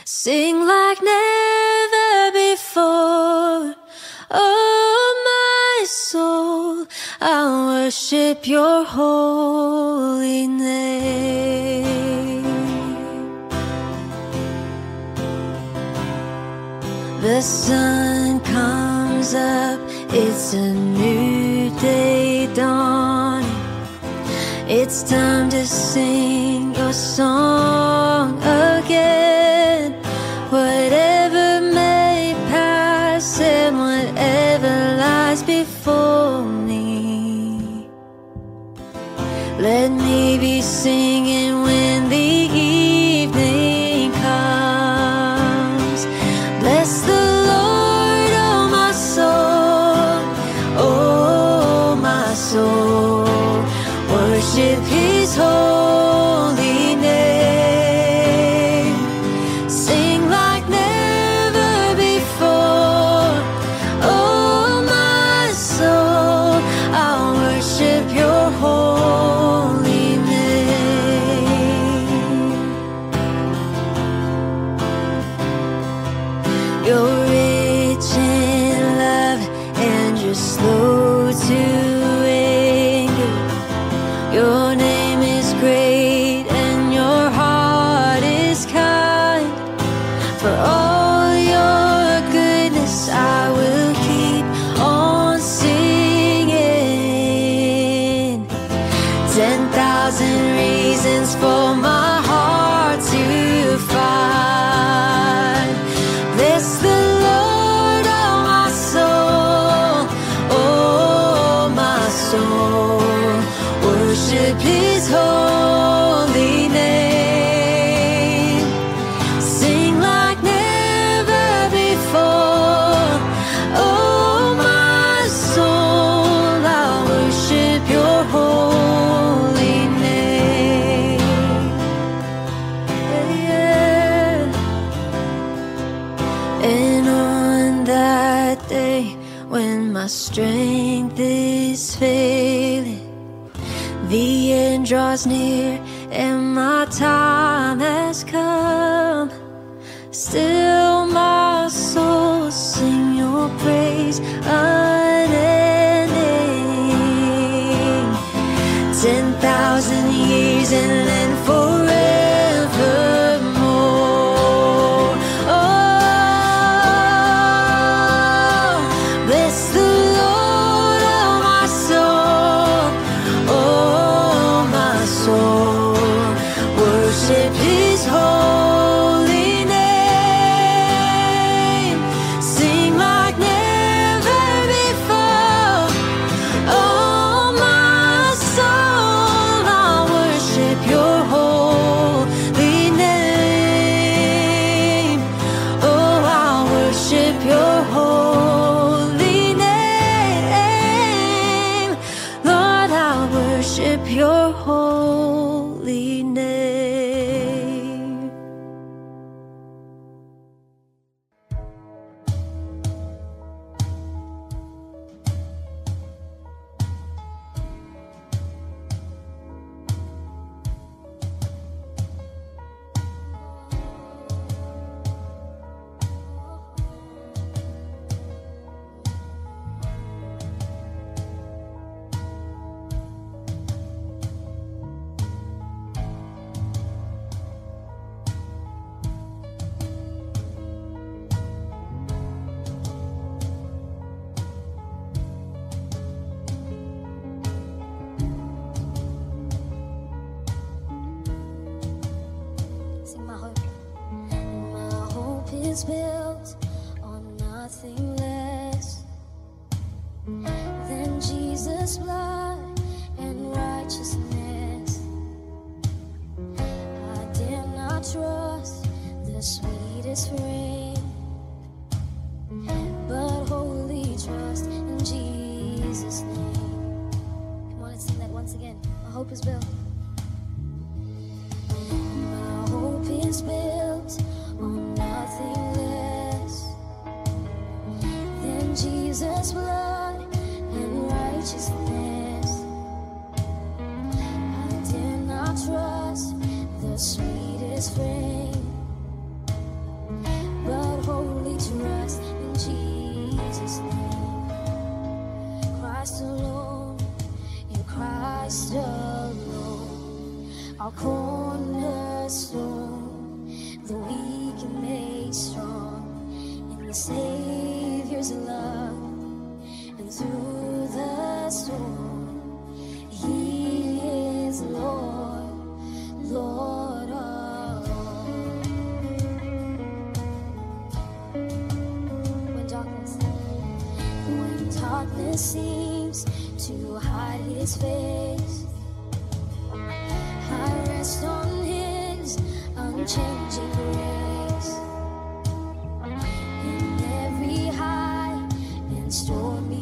Sing like never before, oh my soul, I'll worship your holy name. The sun comes up, it's a new day dawning. It's time to sing your song again. Whatever may pass and whatever lies before me, let me be singing when the evening comes. Bless the Lord, oh my soul, oh my soul, worship his holy name. Sing like never before, oh my soul, I'll worship your holy name. You're rich in love and you're slow to your name is great and your heart is kind. For all your goodness I will keep on singing. Ten thousand reasons for my heart to find. Bless the Lord, oh my soul, oh my soul, worship his holy name. Sing like never before, oh my soul, I'll worship your holy name. Yeah. And on that day when my strength is failing, the end draws near and my time has come. Still my soul sing your praise unending. Ten thousand years and then forevermore. Oh, bless the Lord, oh my soul, oh soul, worship his holy name. Sing like never before, oh my soul, I'll worship your holy name. Oh, I'll worship your holy name. Lord, I'll worship your holy name. Is built on nothing less than Jesus' blood and righteousness. I dare not trust the sweetest ring, but wholly trust in Jesus' name. Come on, let's sing that once again. My hope is built. My hope is built on nothing less righteousness. I dare not trust the sweetest frame, but wholly trust in Jesus' name. Christ alone, in Christ alone, our cornerstone, the weak and made strong in the Savior's love. And through the storm, He is Lord, Lord of all. When darkness, when darkness seems to hide His face, I rest on His unchanging grace. In every high and stormy,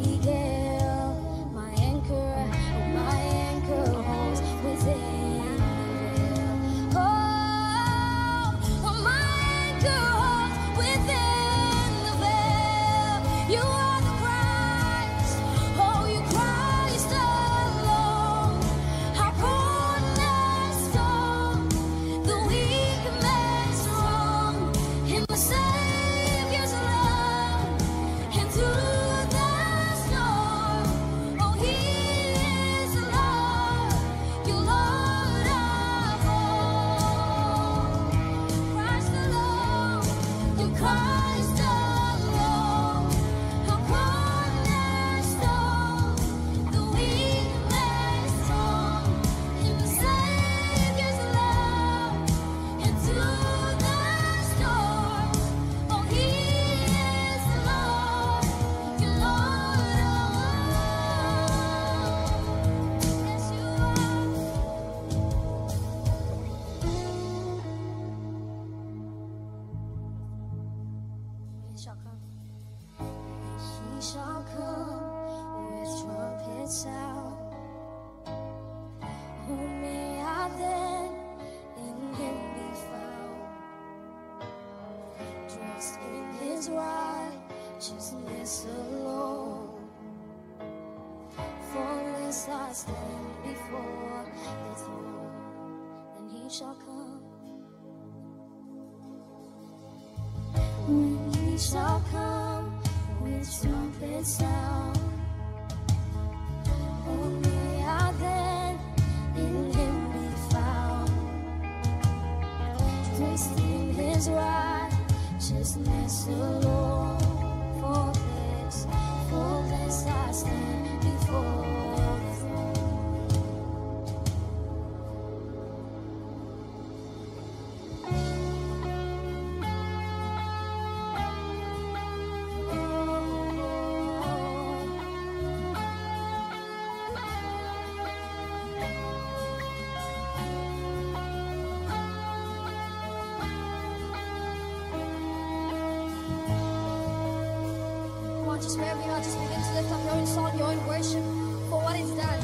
just wherever you are, just begin to lift up your own song, your own worship for what He's done.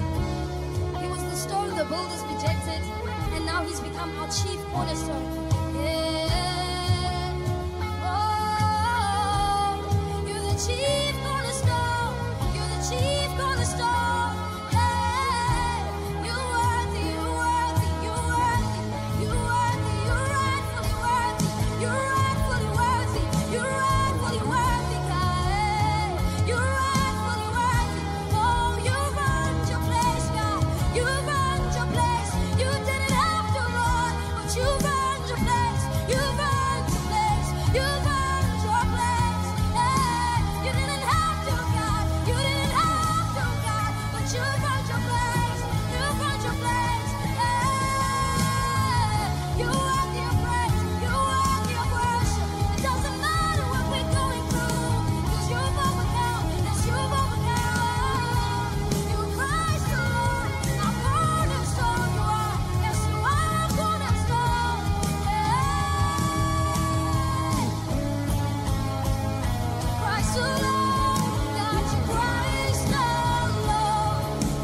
He was the stone the builders rejected, and now He's become our chief cornerstone. Yeah. Oh, You're the chief cornerstone. You're the chief cornerstone. Christ alone, God, You're Christ alone.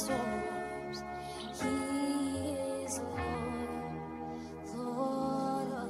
storms. He is Lord, Lord of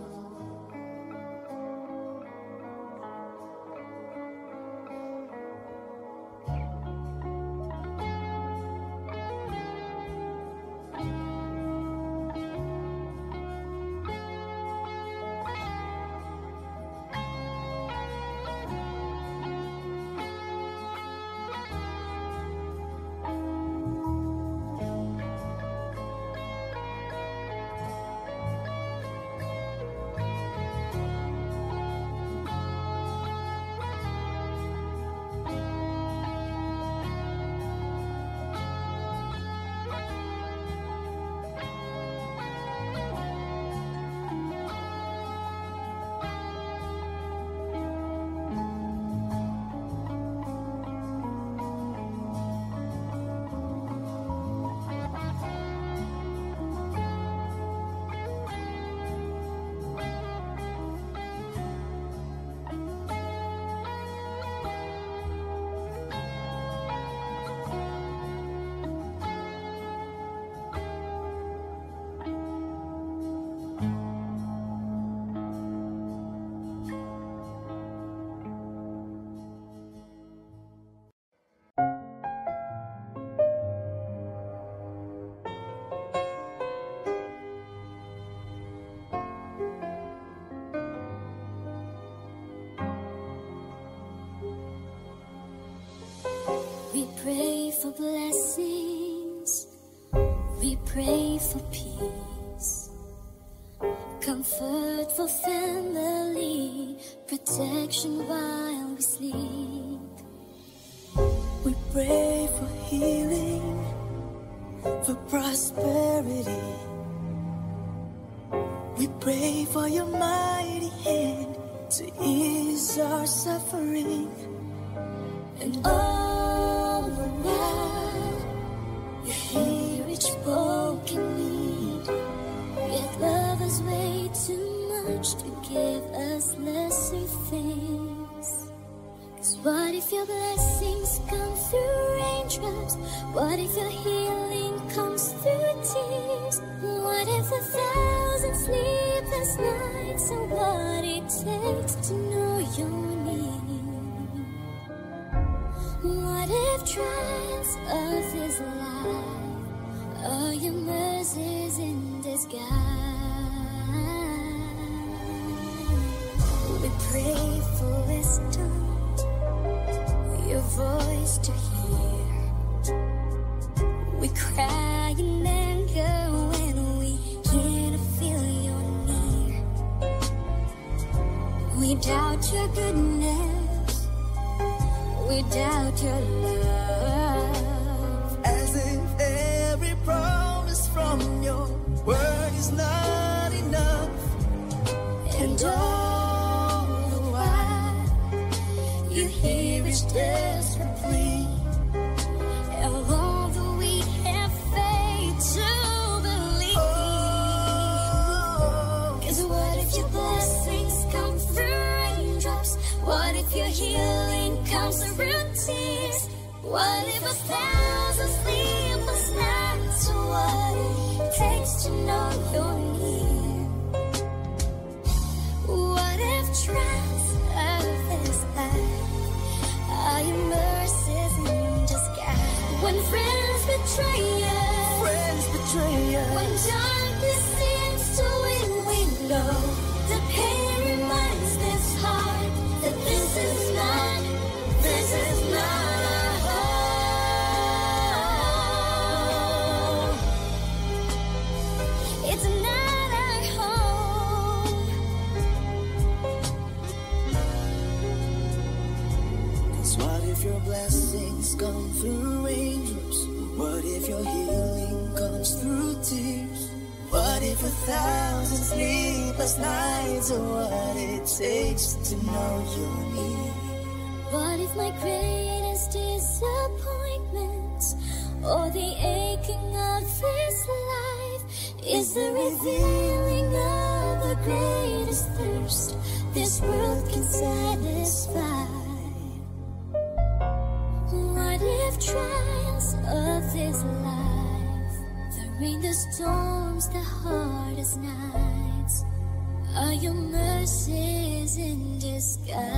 We pray for blessings, we pray for peace, comfort for family, protection while we sleep. We pray for healing, for prosperity, we pray for your mighty hand to ease our suffering. And all to give us lesser things. Cause what if your blessings come through raindrops? What if your healing comes through tears? What if a thousand sleepless nights are what it takes to know your need? What if trials of this life are your mercies in disguise? We pray for wisdom, your voice to hear. We cry in anger when we can't feel you're near. We doubt your goodness, we doubt your love. As if every promise from your word is not enough. And all you hear is desperate plea. And although we have faith to believe, oh, cause what if your blessings come through raindrops? What if your healing comes through tears? What if a thousand sleepless nights to what it takes to know you're near? What if trials of this life are your mercies in disguise? When friends betray us, friends betray us. When darkness seems to win, we know the pain reminds this heart that this is not, this is not our home. It's not our home. What if your blessings come through raindrops? What if your healing comes through tears? What if a thousand sleepless nights are what it takes to know you're near? What if my greatest disappointments or the aching of this life is the revealing of the greatest thirst this world can satisfy? Trials of this life storms, the hardest nights are your mercies in disguise.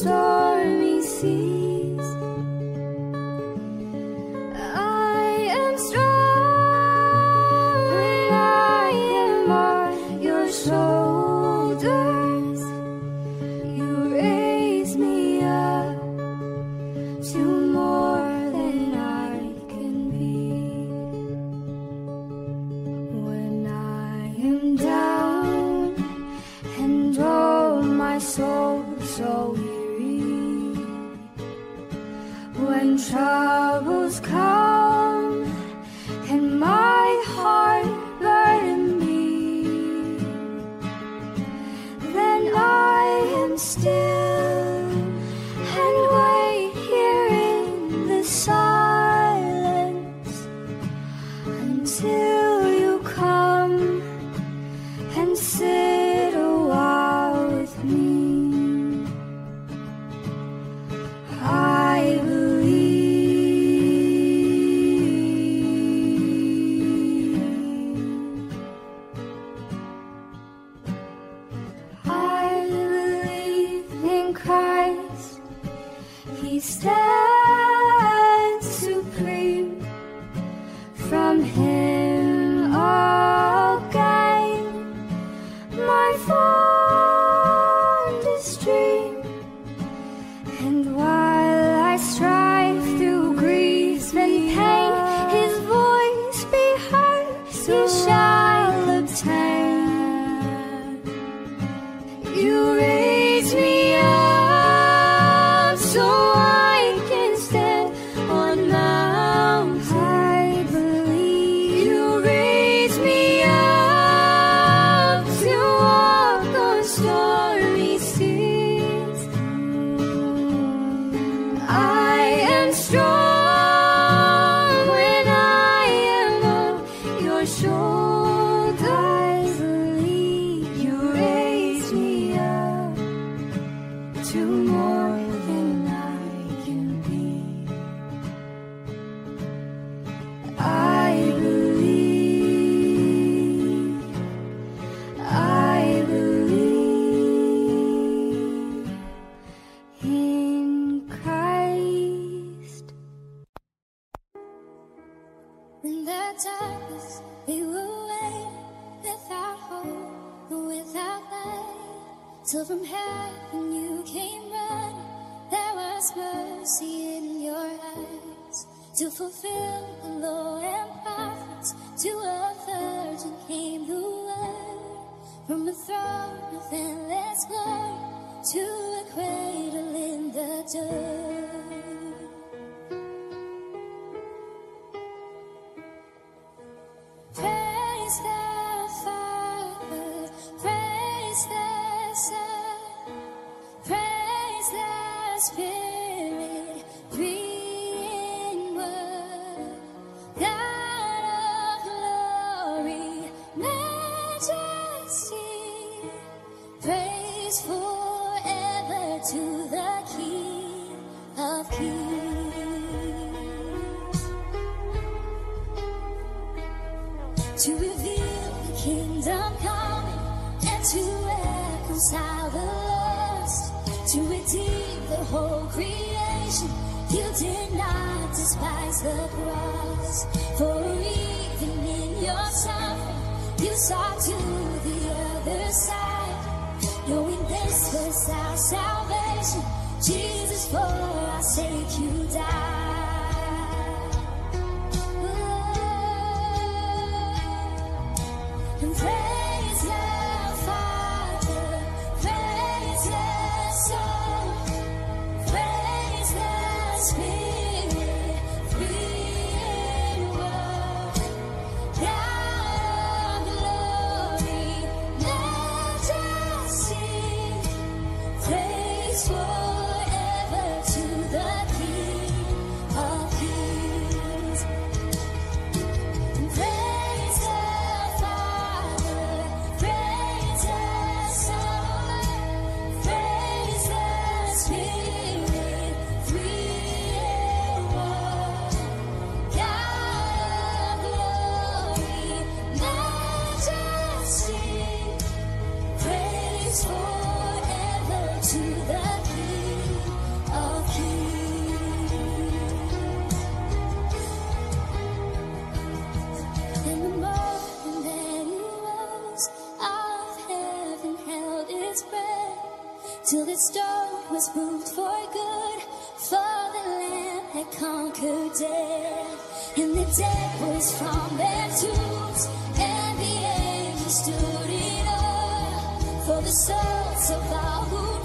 Stars. my soul so weary. When troubles come, can my heart burden me? Then I am still and wait here in the silence until you come and sit. The souls of all who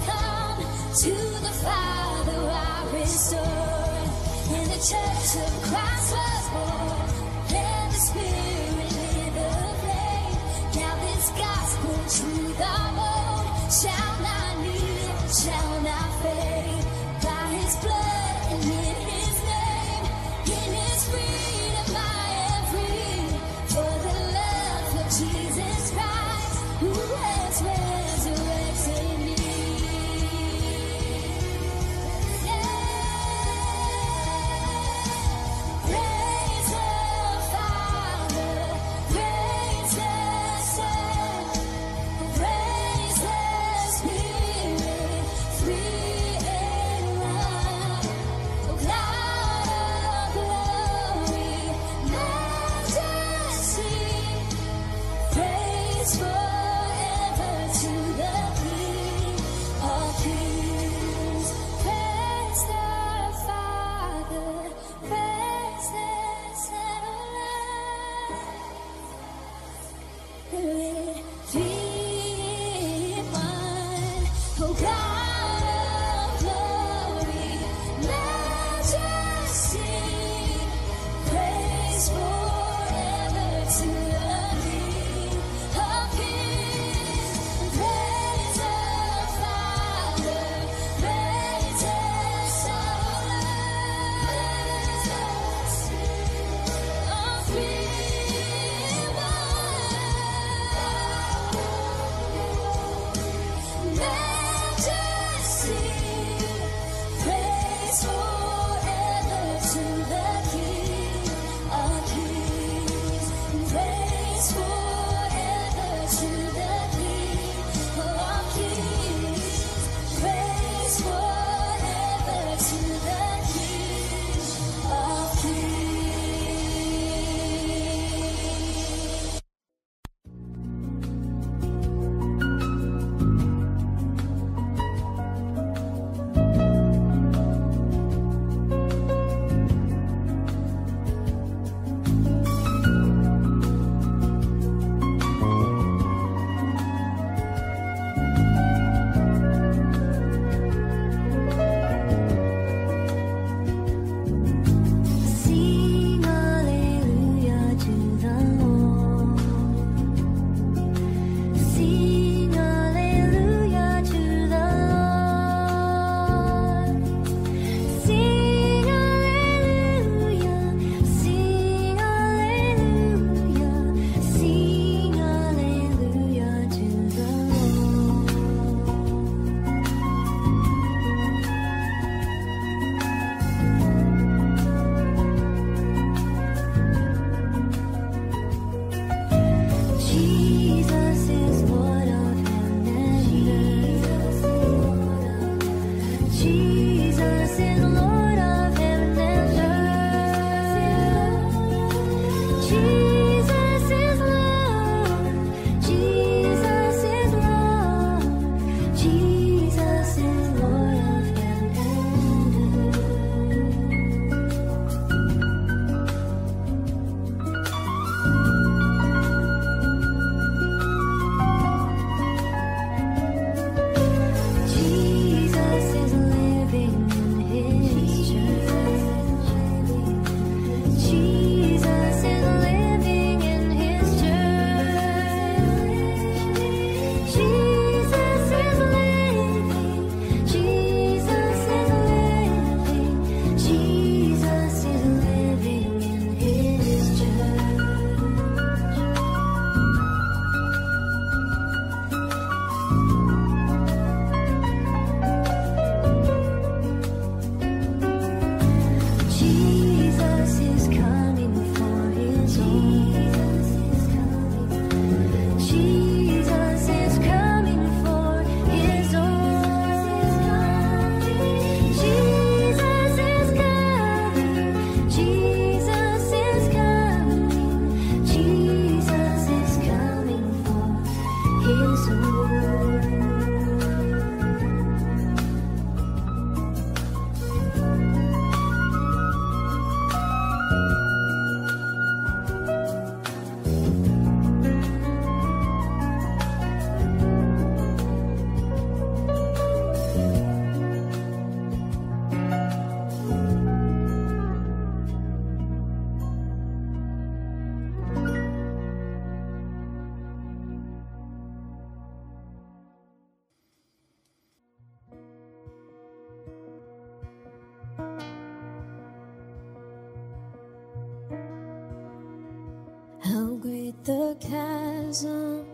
the chasm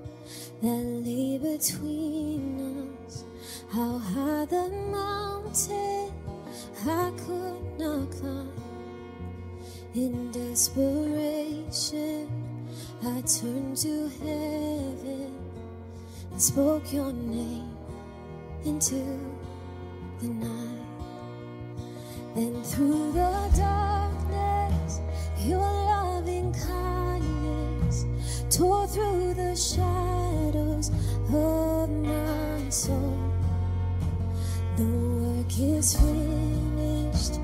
that lay between us. How high the mountain I could not climb. In desperation, I turned to heaven and spoke your name into the night. Then through the darkness, your loving kindness tore through the shadows of my soul. The work is finished,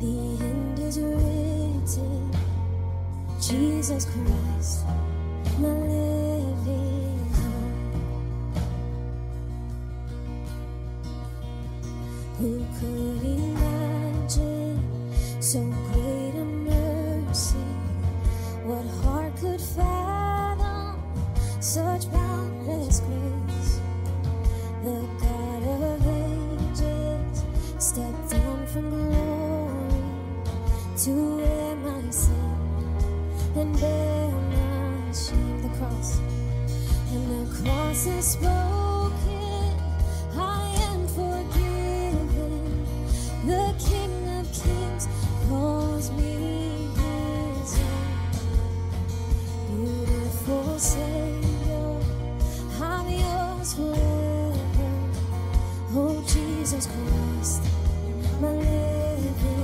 the end is written. Jesus Christ, my living hope. Who could imagine so great a mercy? What heart could fathom such boundless grace? The God of ages stepped down from glory to where my sin and bear my shame. The cross, and the cross is spoken, I am forgiven. The King of Kings calls me his own. Beautiful Savior, I'm yours forever. Oh, Jesus Christ, my living.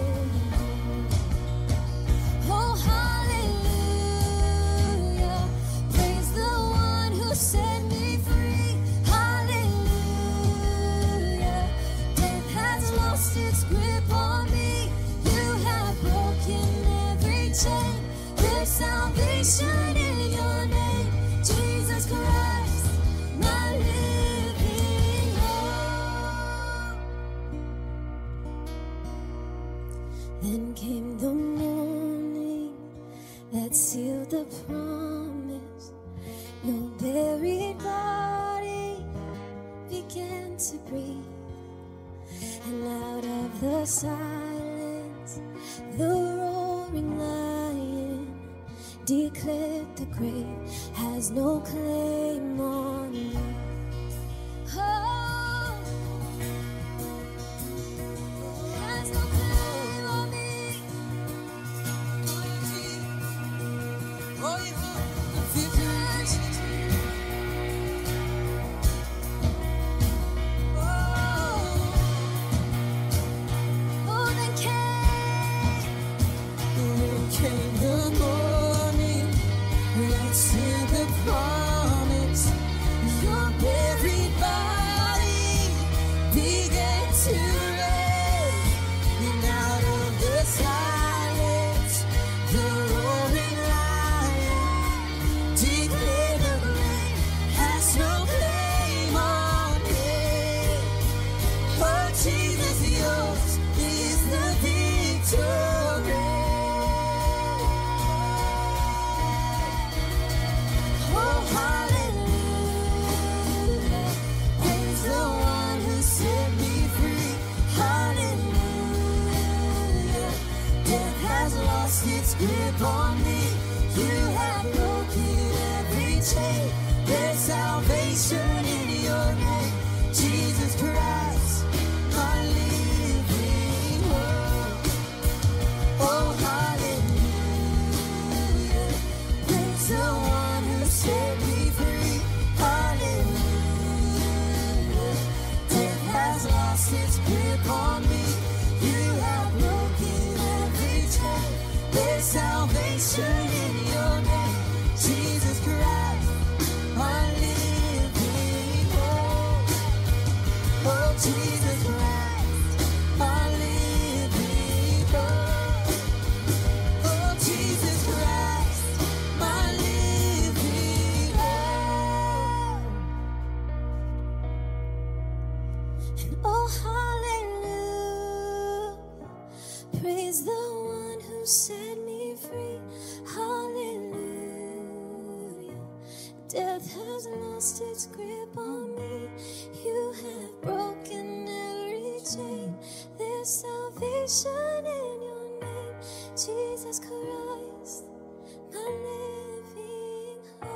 There's salvation in your name, Jesus Christ, my living hope. Then came the morning that sealed the promise. No buried body began to breathe, and out of the silence, the roaring light declared the grave has no claim on me. Oh, has no claim on me. Oh, you oh, oh, then came, then came the morning. Let's hear the promise. Your buried body began to rise, and out of the silence, the roaring lion declared the grave has no claim on me. For Jesus, yours is the victory. Its grip on me, you have broken every chain. There's salvation in your name, Jesus Christ, my living hope. Oh, hallelujah, praise the one who set me free. Hallelujah, death has lost its grip on me. You have broken every chain. There's salvation in your name, Jesus Christ, my living hope. Oh, Jesus Christ, my living hope. Oh, Jesus Christ, my living hope. And oh, hallelujah, praise the one who said free. Hallelujah, death has lost its grip on me. You have broken every chain. There's salvation in your name, Jesus Christ, my living hope.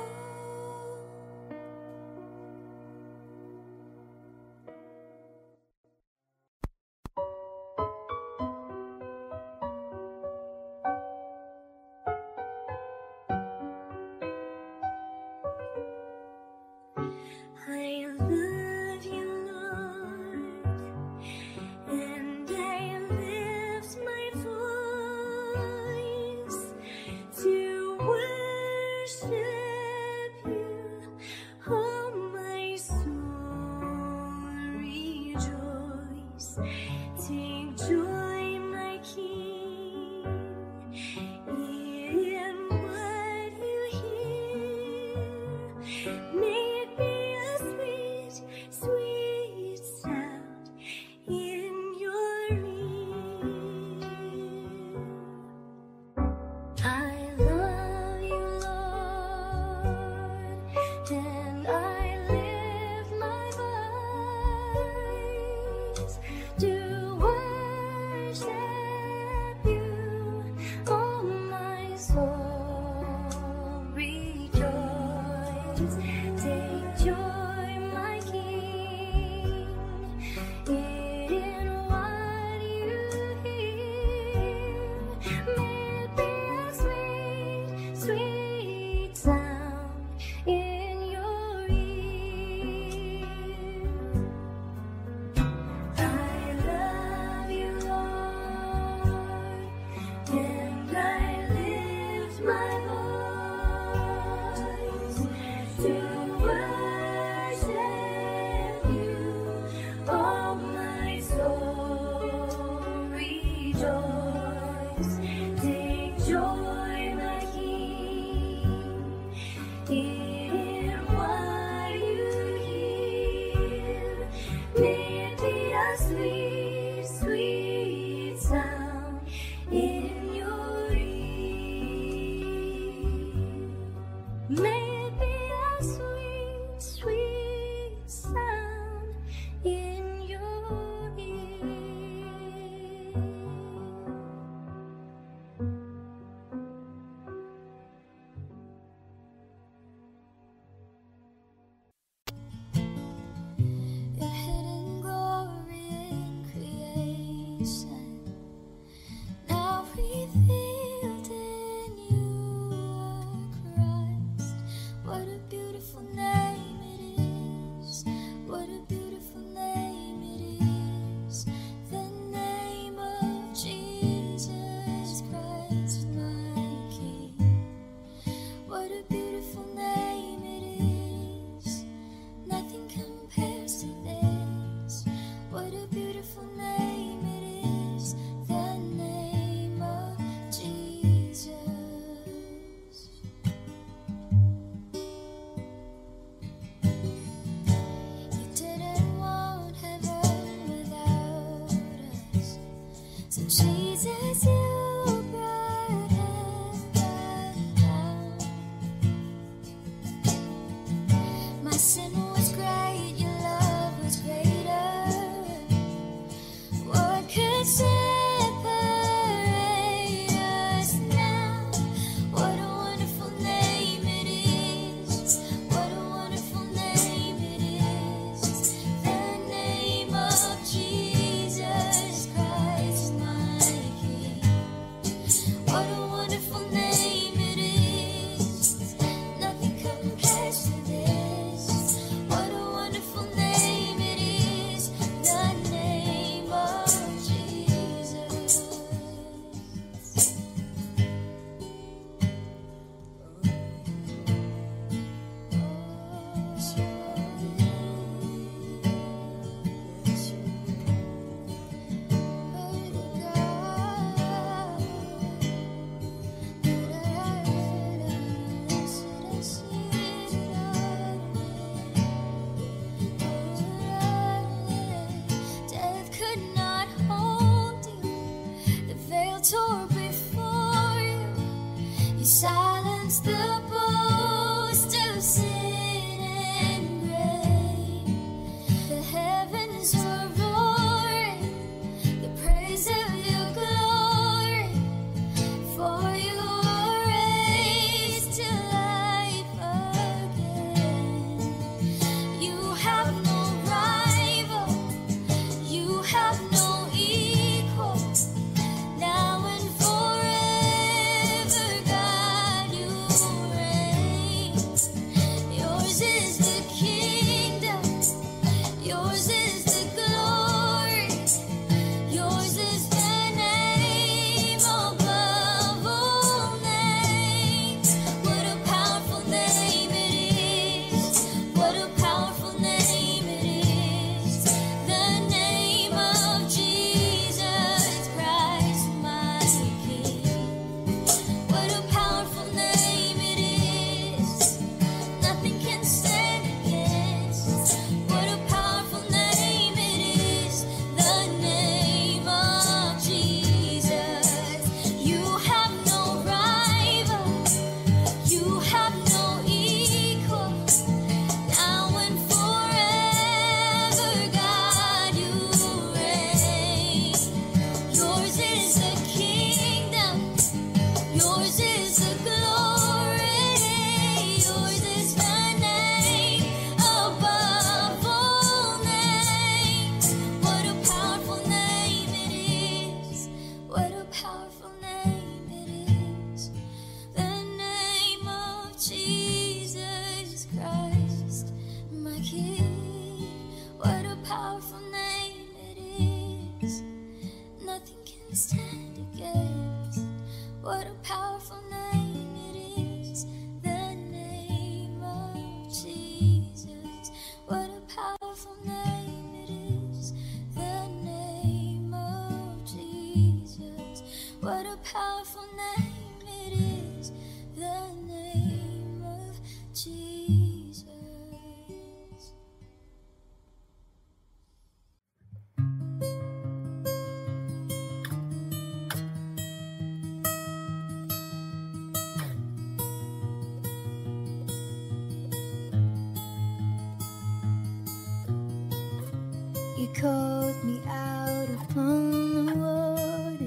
called me out upon the waters,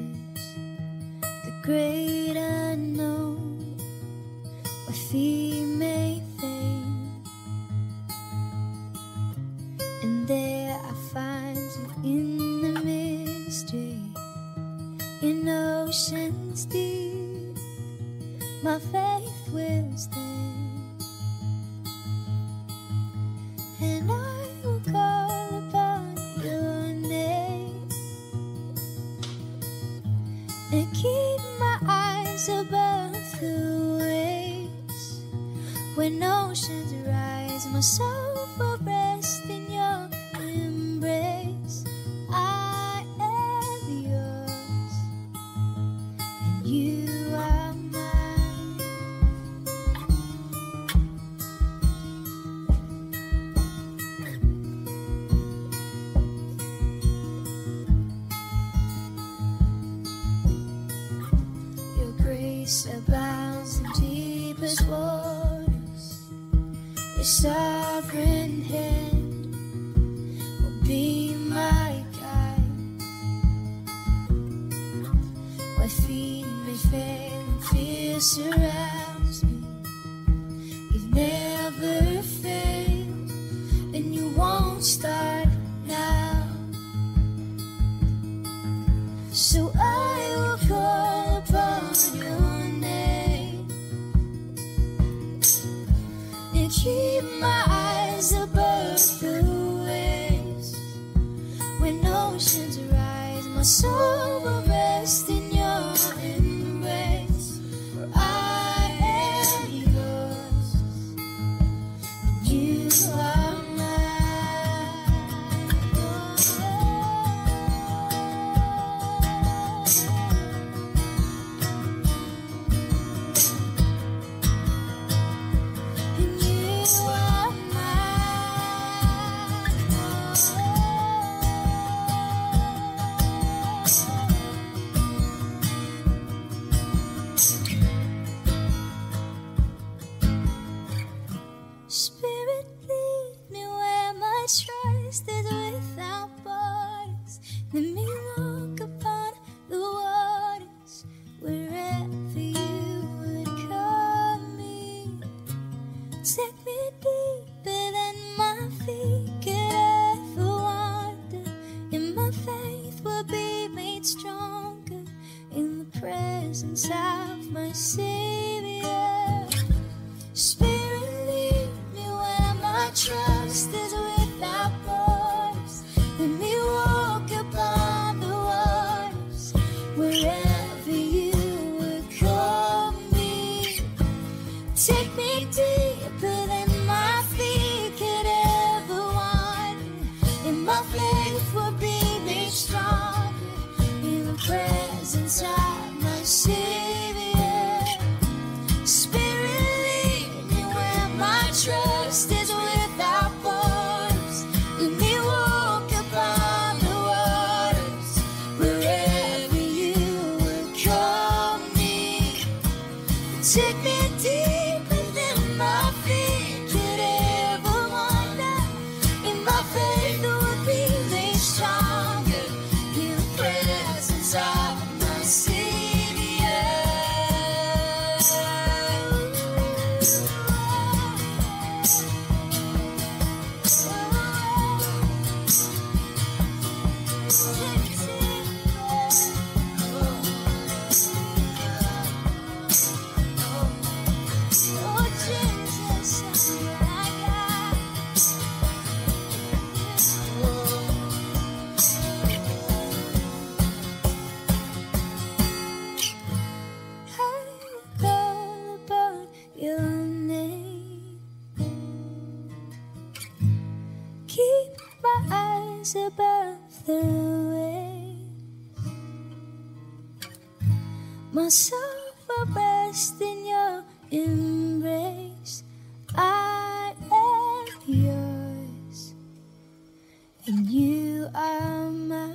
the great unknown, where feet may fail. And there I find you in the mystery, in oceans deep, my faith will stand. And I will call upon your name and keep my eyes above the waves. When oceans rise, my soul will rest in your embrace. I am yours, and you are abounds in deepest waters. Your sovereign hand will be my guide. Where feet may fail and fear surrounds me, you've never failed, and you won't start now. So I will call upon you. Keep my eyes above the waves. When oceans rise, my soul will rest in your embrace. For I am yours, and you are mine. Oh. Spirit, lead me where my trust is without borders. Let me walk upon the waters wherever you would call me. Take me deeper than my feet could ever wander, and my faith will be made stronger in the presence of my Savior. Spirit, trust is without borders. Let me walk upon the waters wherever you would call me. Take me deeper than my feet could ever wander, and my faith will be made stronger in the presence of my Savior. Spirit, lead me where my trust is. Take me deeper than my feet could ever wander, and my faith would be made stronger in the presence of my Savior. Keep my eyes above the waves. My soul will rest in your embrace. I am yours, and you are mine.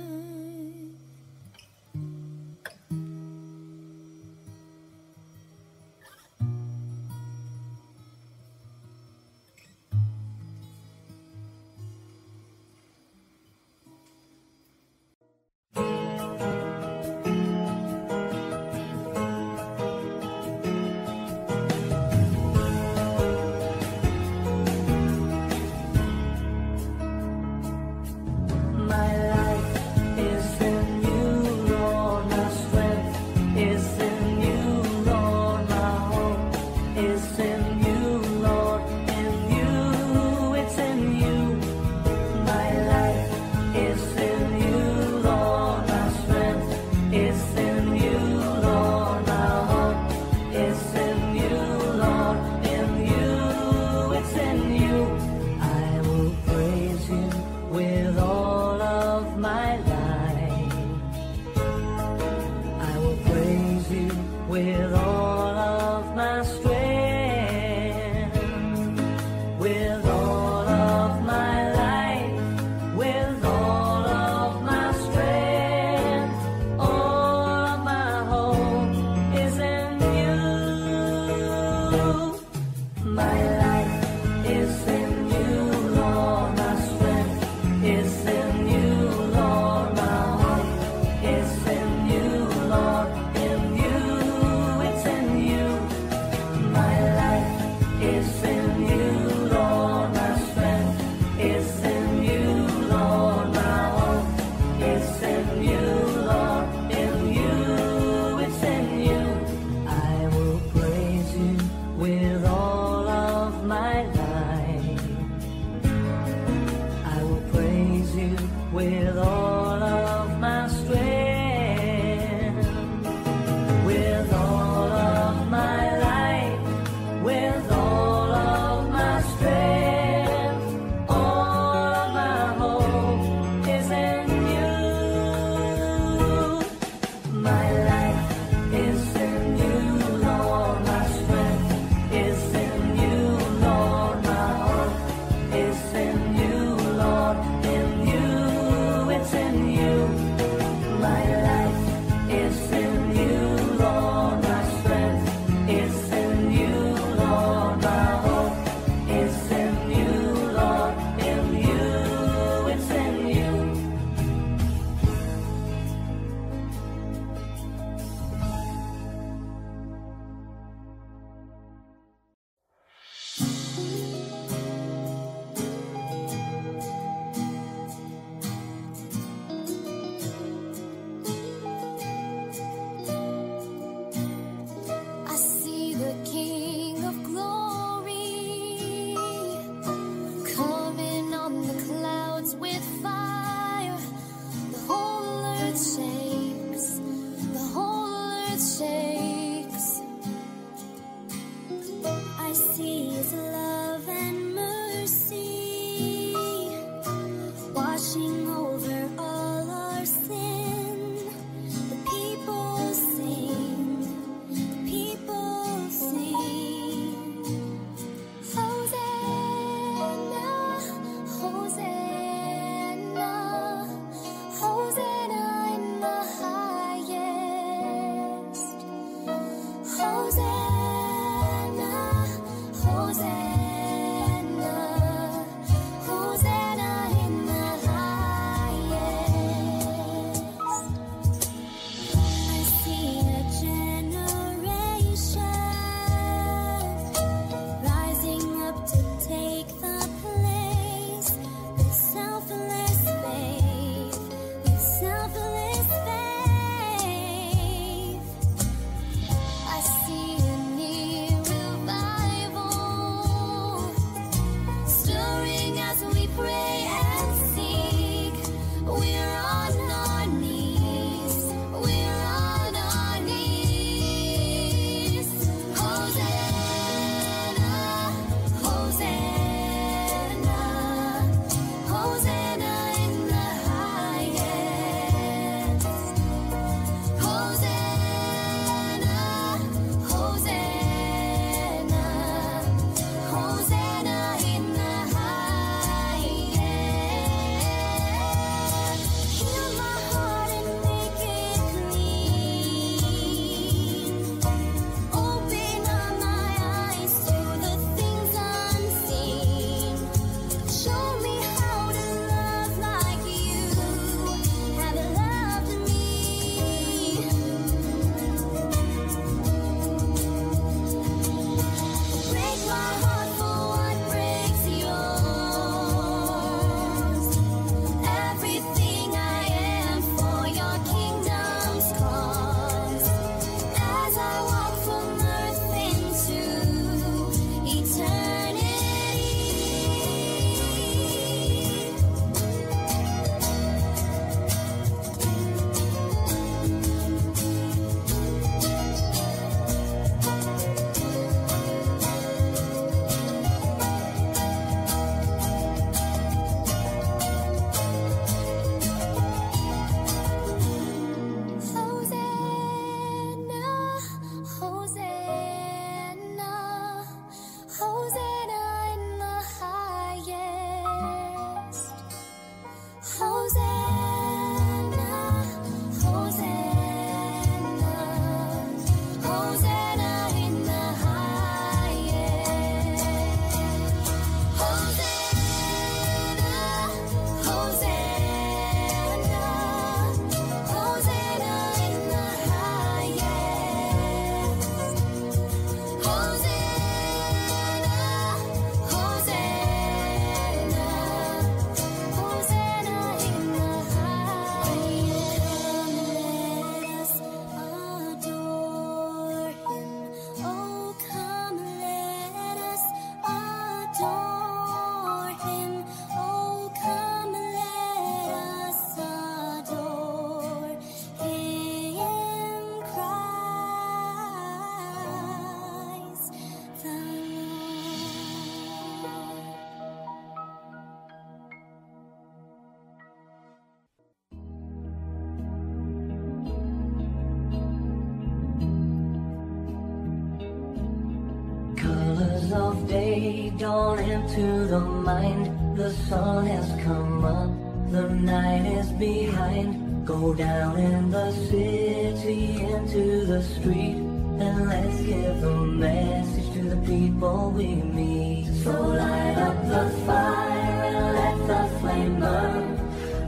rays of day dawn into the mind. The sun has come up, the night is behind. Go down in the city, into the street, and let's give a message to the people we meet. So light up the fire and let the flame burn.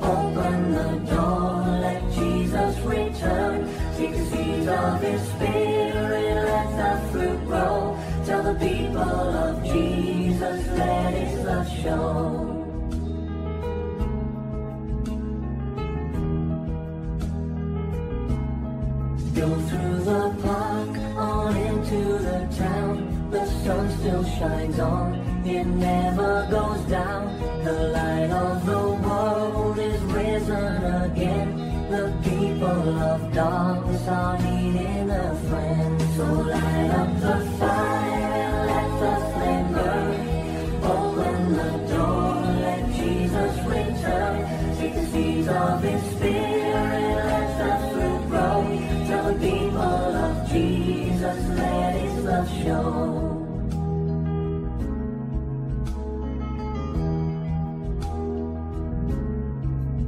Open the door, let Jesus return. Take the seeds of His Spirit, let the fruit grow. Tell the people of Jesus, let His love show. Go through the park, on into the town. The sun still shines on, it never goes down. The light of the world is risen again. The people of darkness are needing a friend. So light up the fire and let the flame burn. Open the door, let Jesus return. Take the seeds of His Spirit, let the fruit grow. Tell the people of Jesus, let His love show.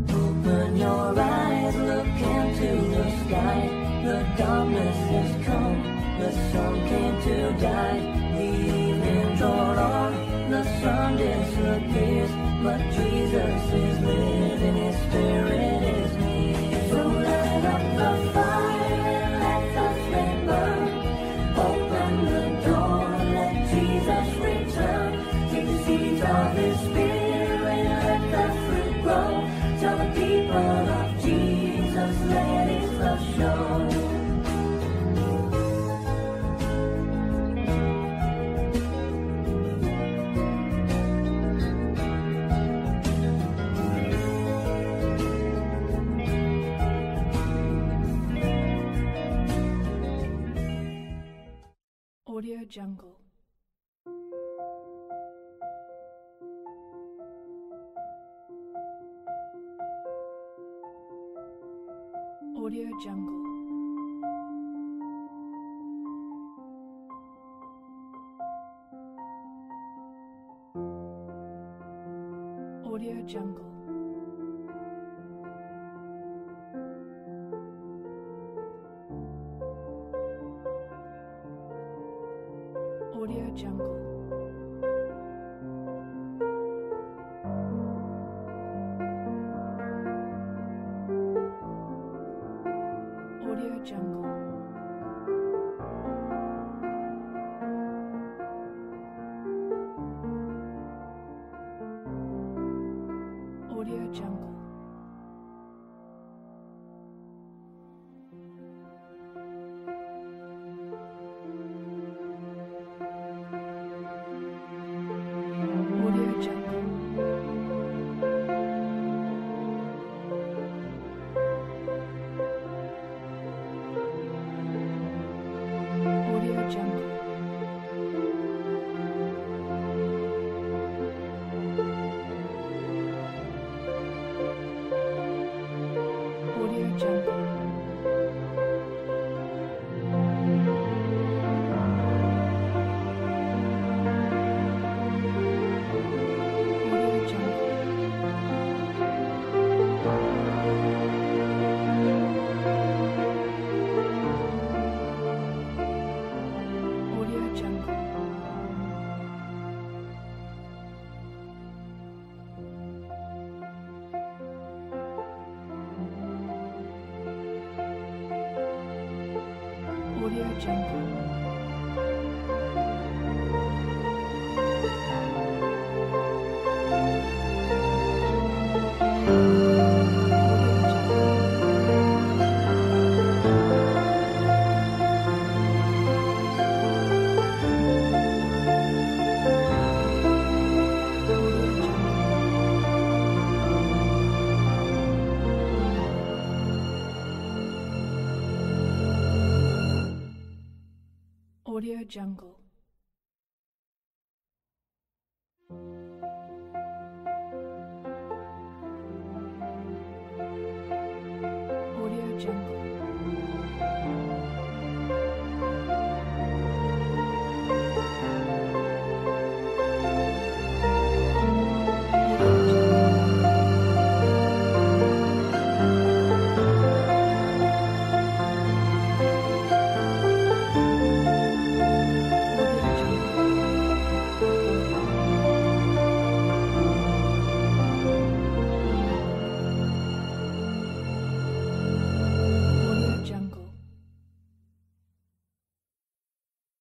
Open your eyes, look into the sky. The darkness has come, the sun came to die. The evening drawn on, the sun disappears, but Jesus is living, His Spirit is near. So light up the fire. Of His Spirit, let the fruit grow. Tell the people of Jesus, let His love show. Audio Jungle. Audio Jungle. Audio Jungle. Audio Jungle. Jungle. Audio Jungle. Audio Jungle. Jungle. Audio Jungle. Audio Jungle. Audio Jungle. Audio Jungle.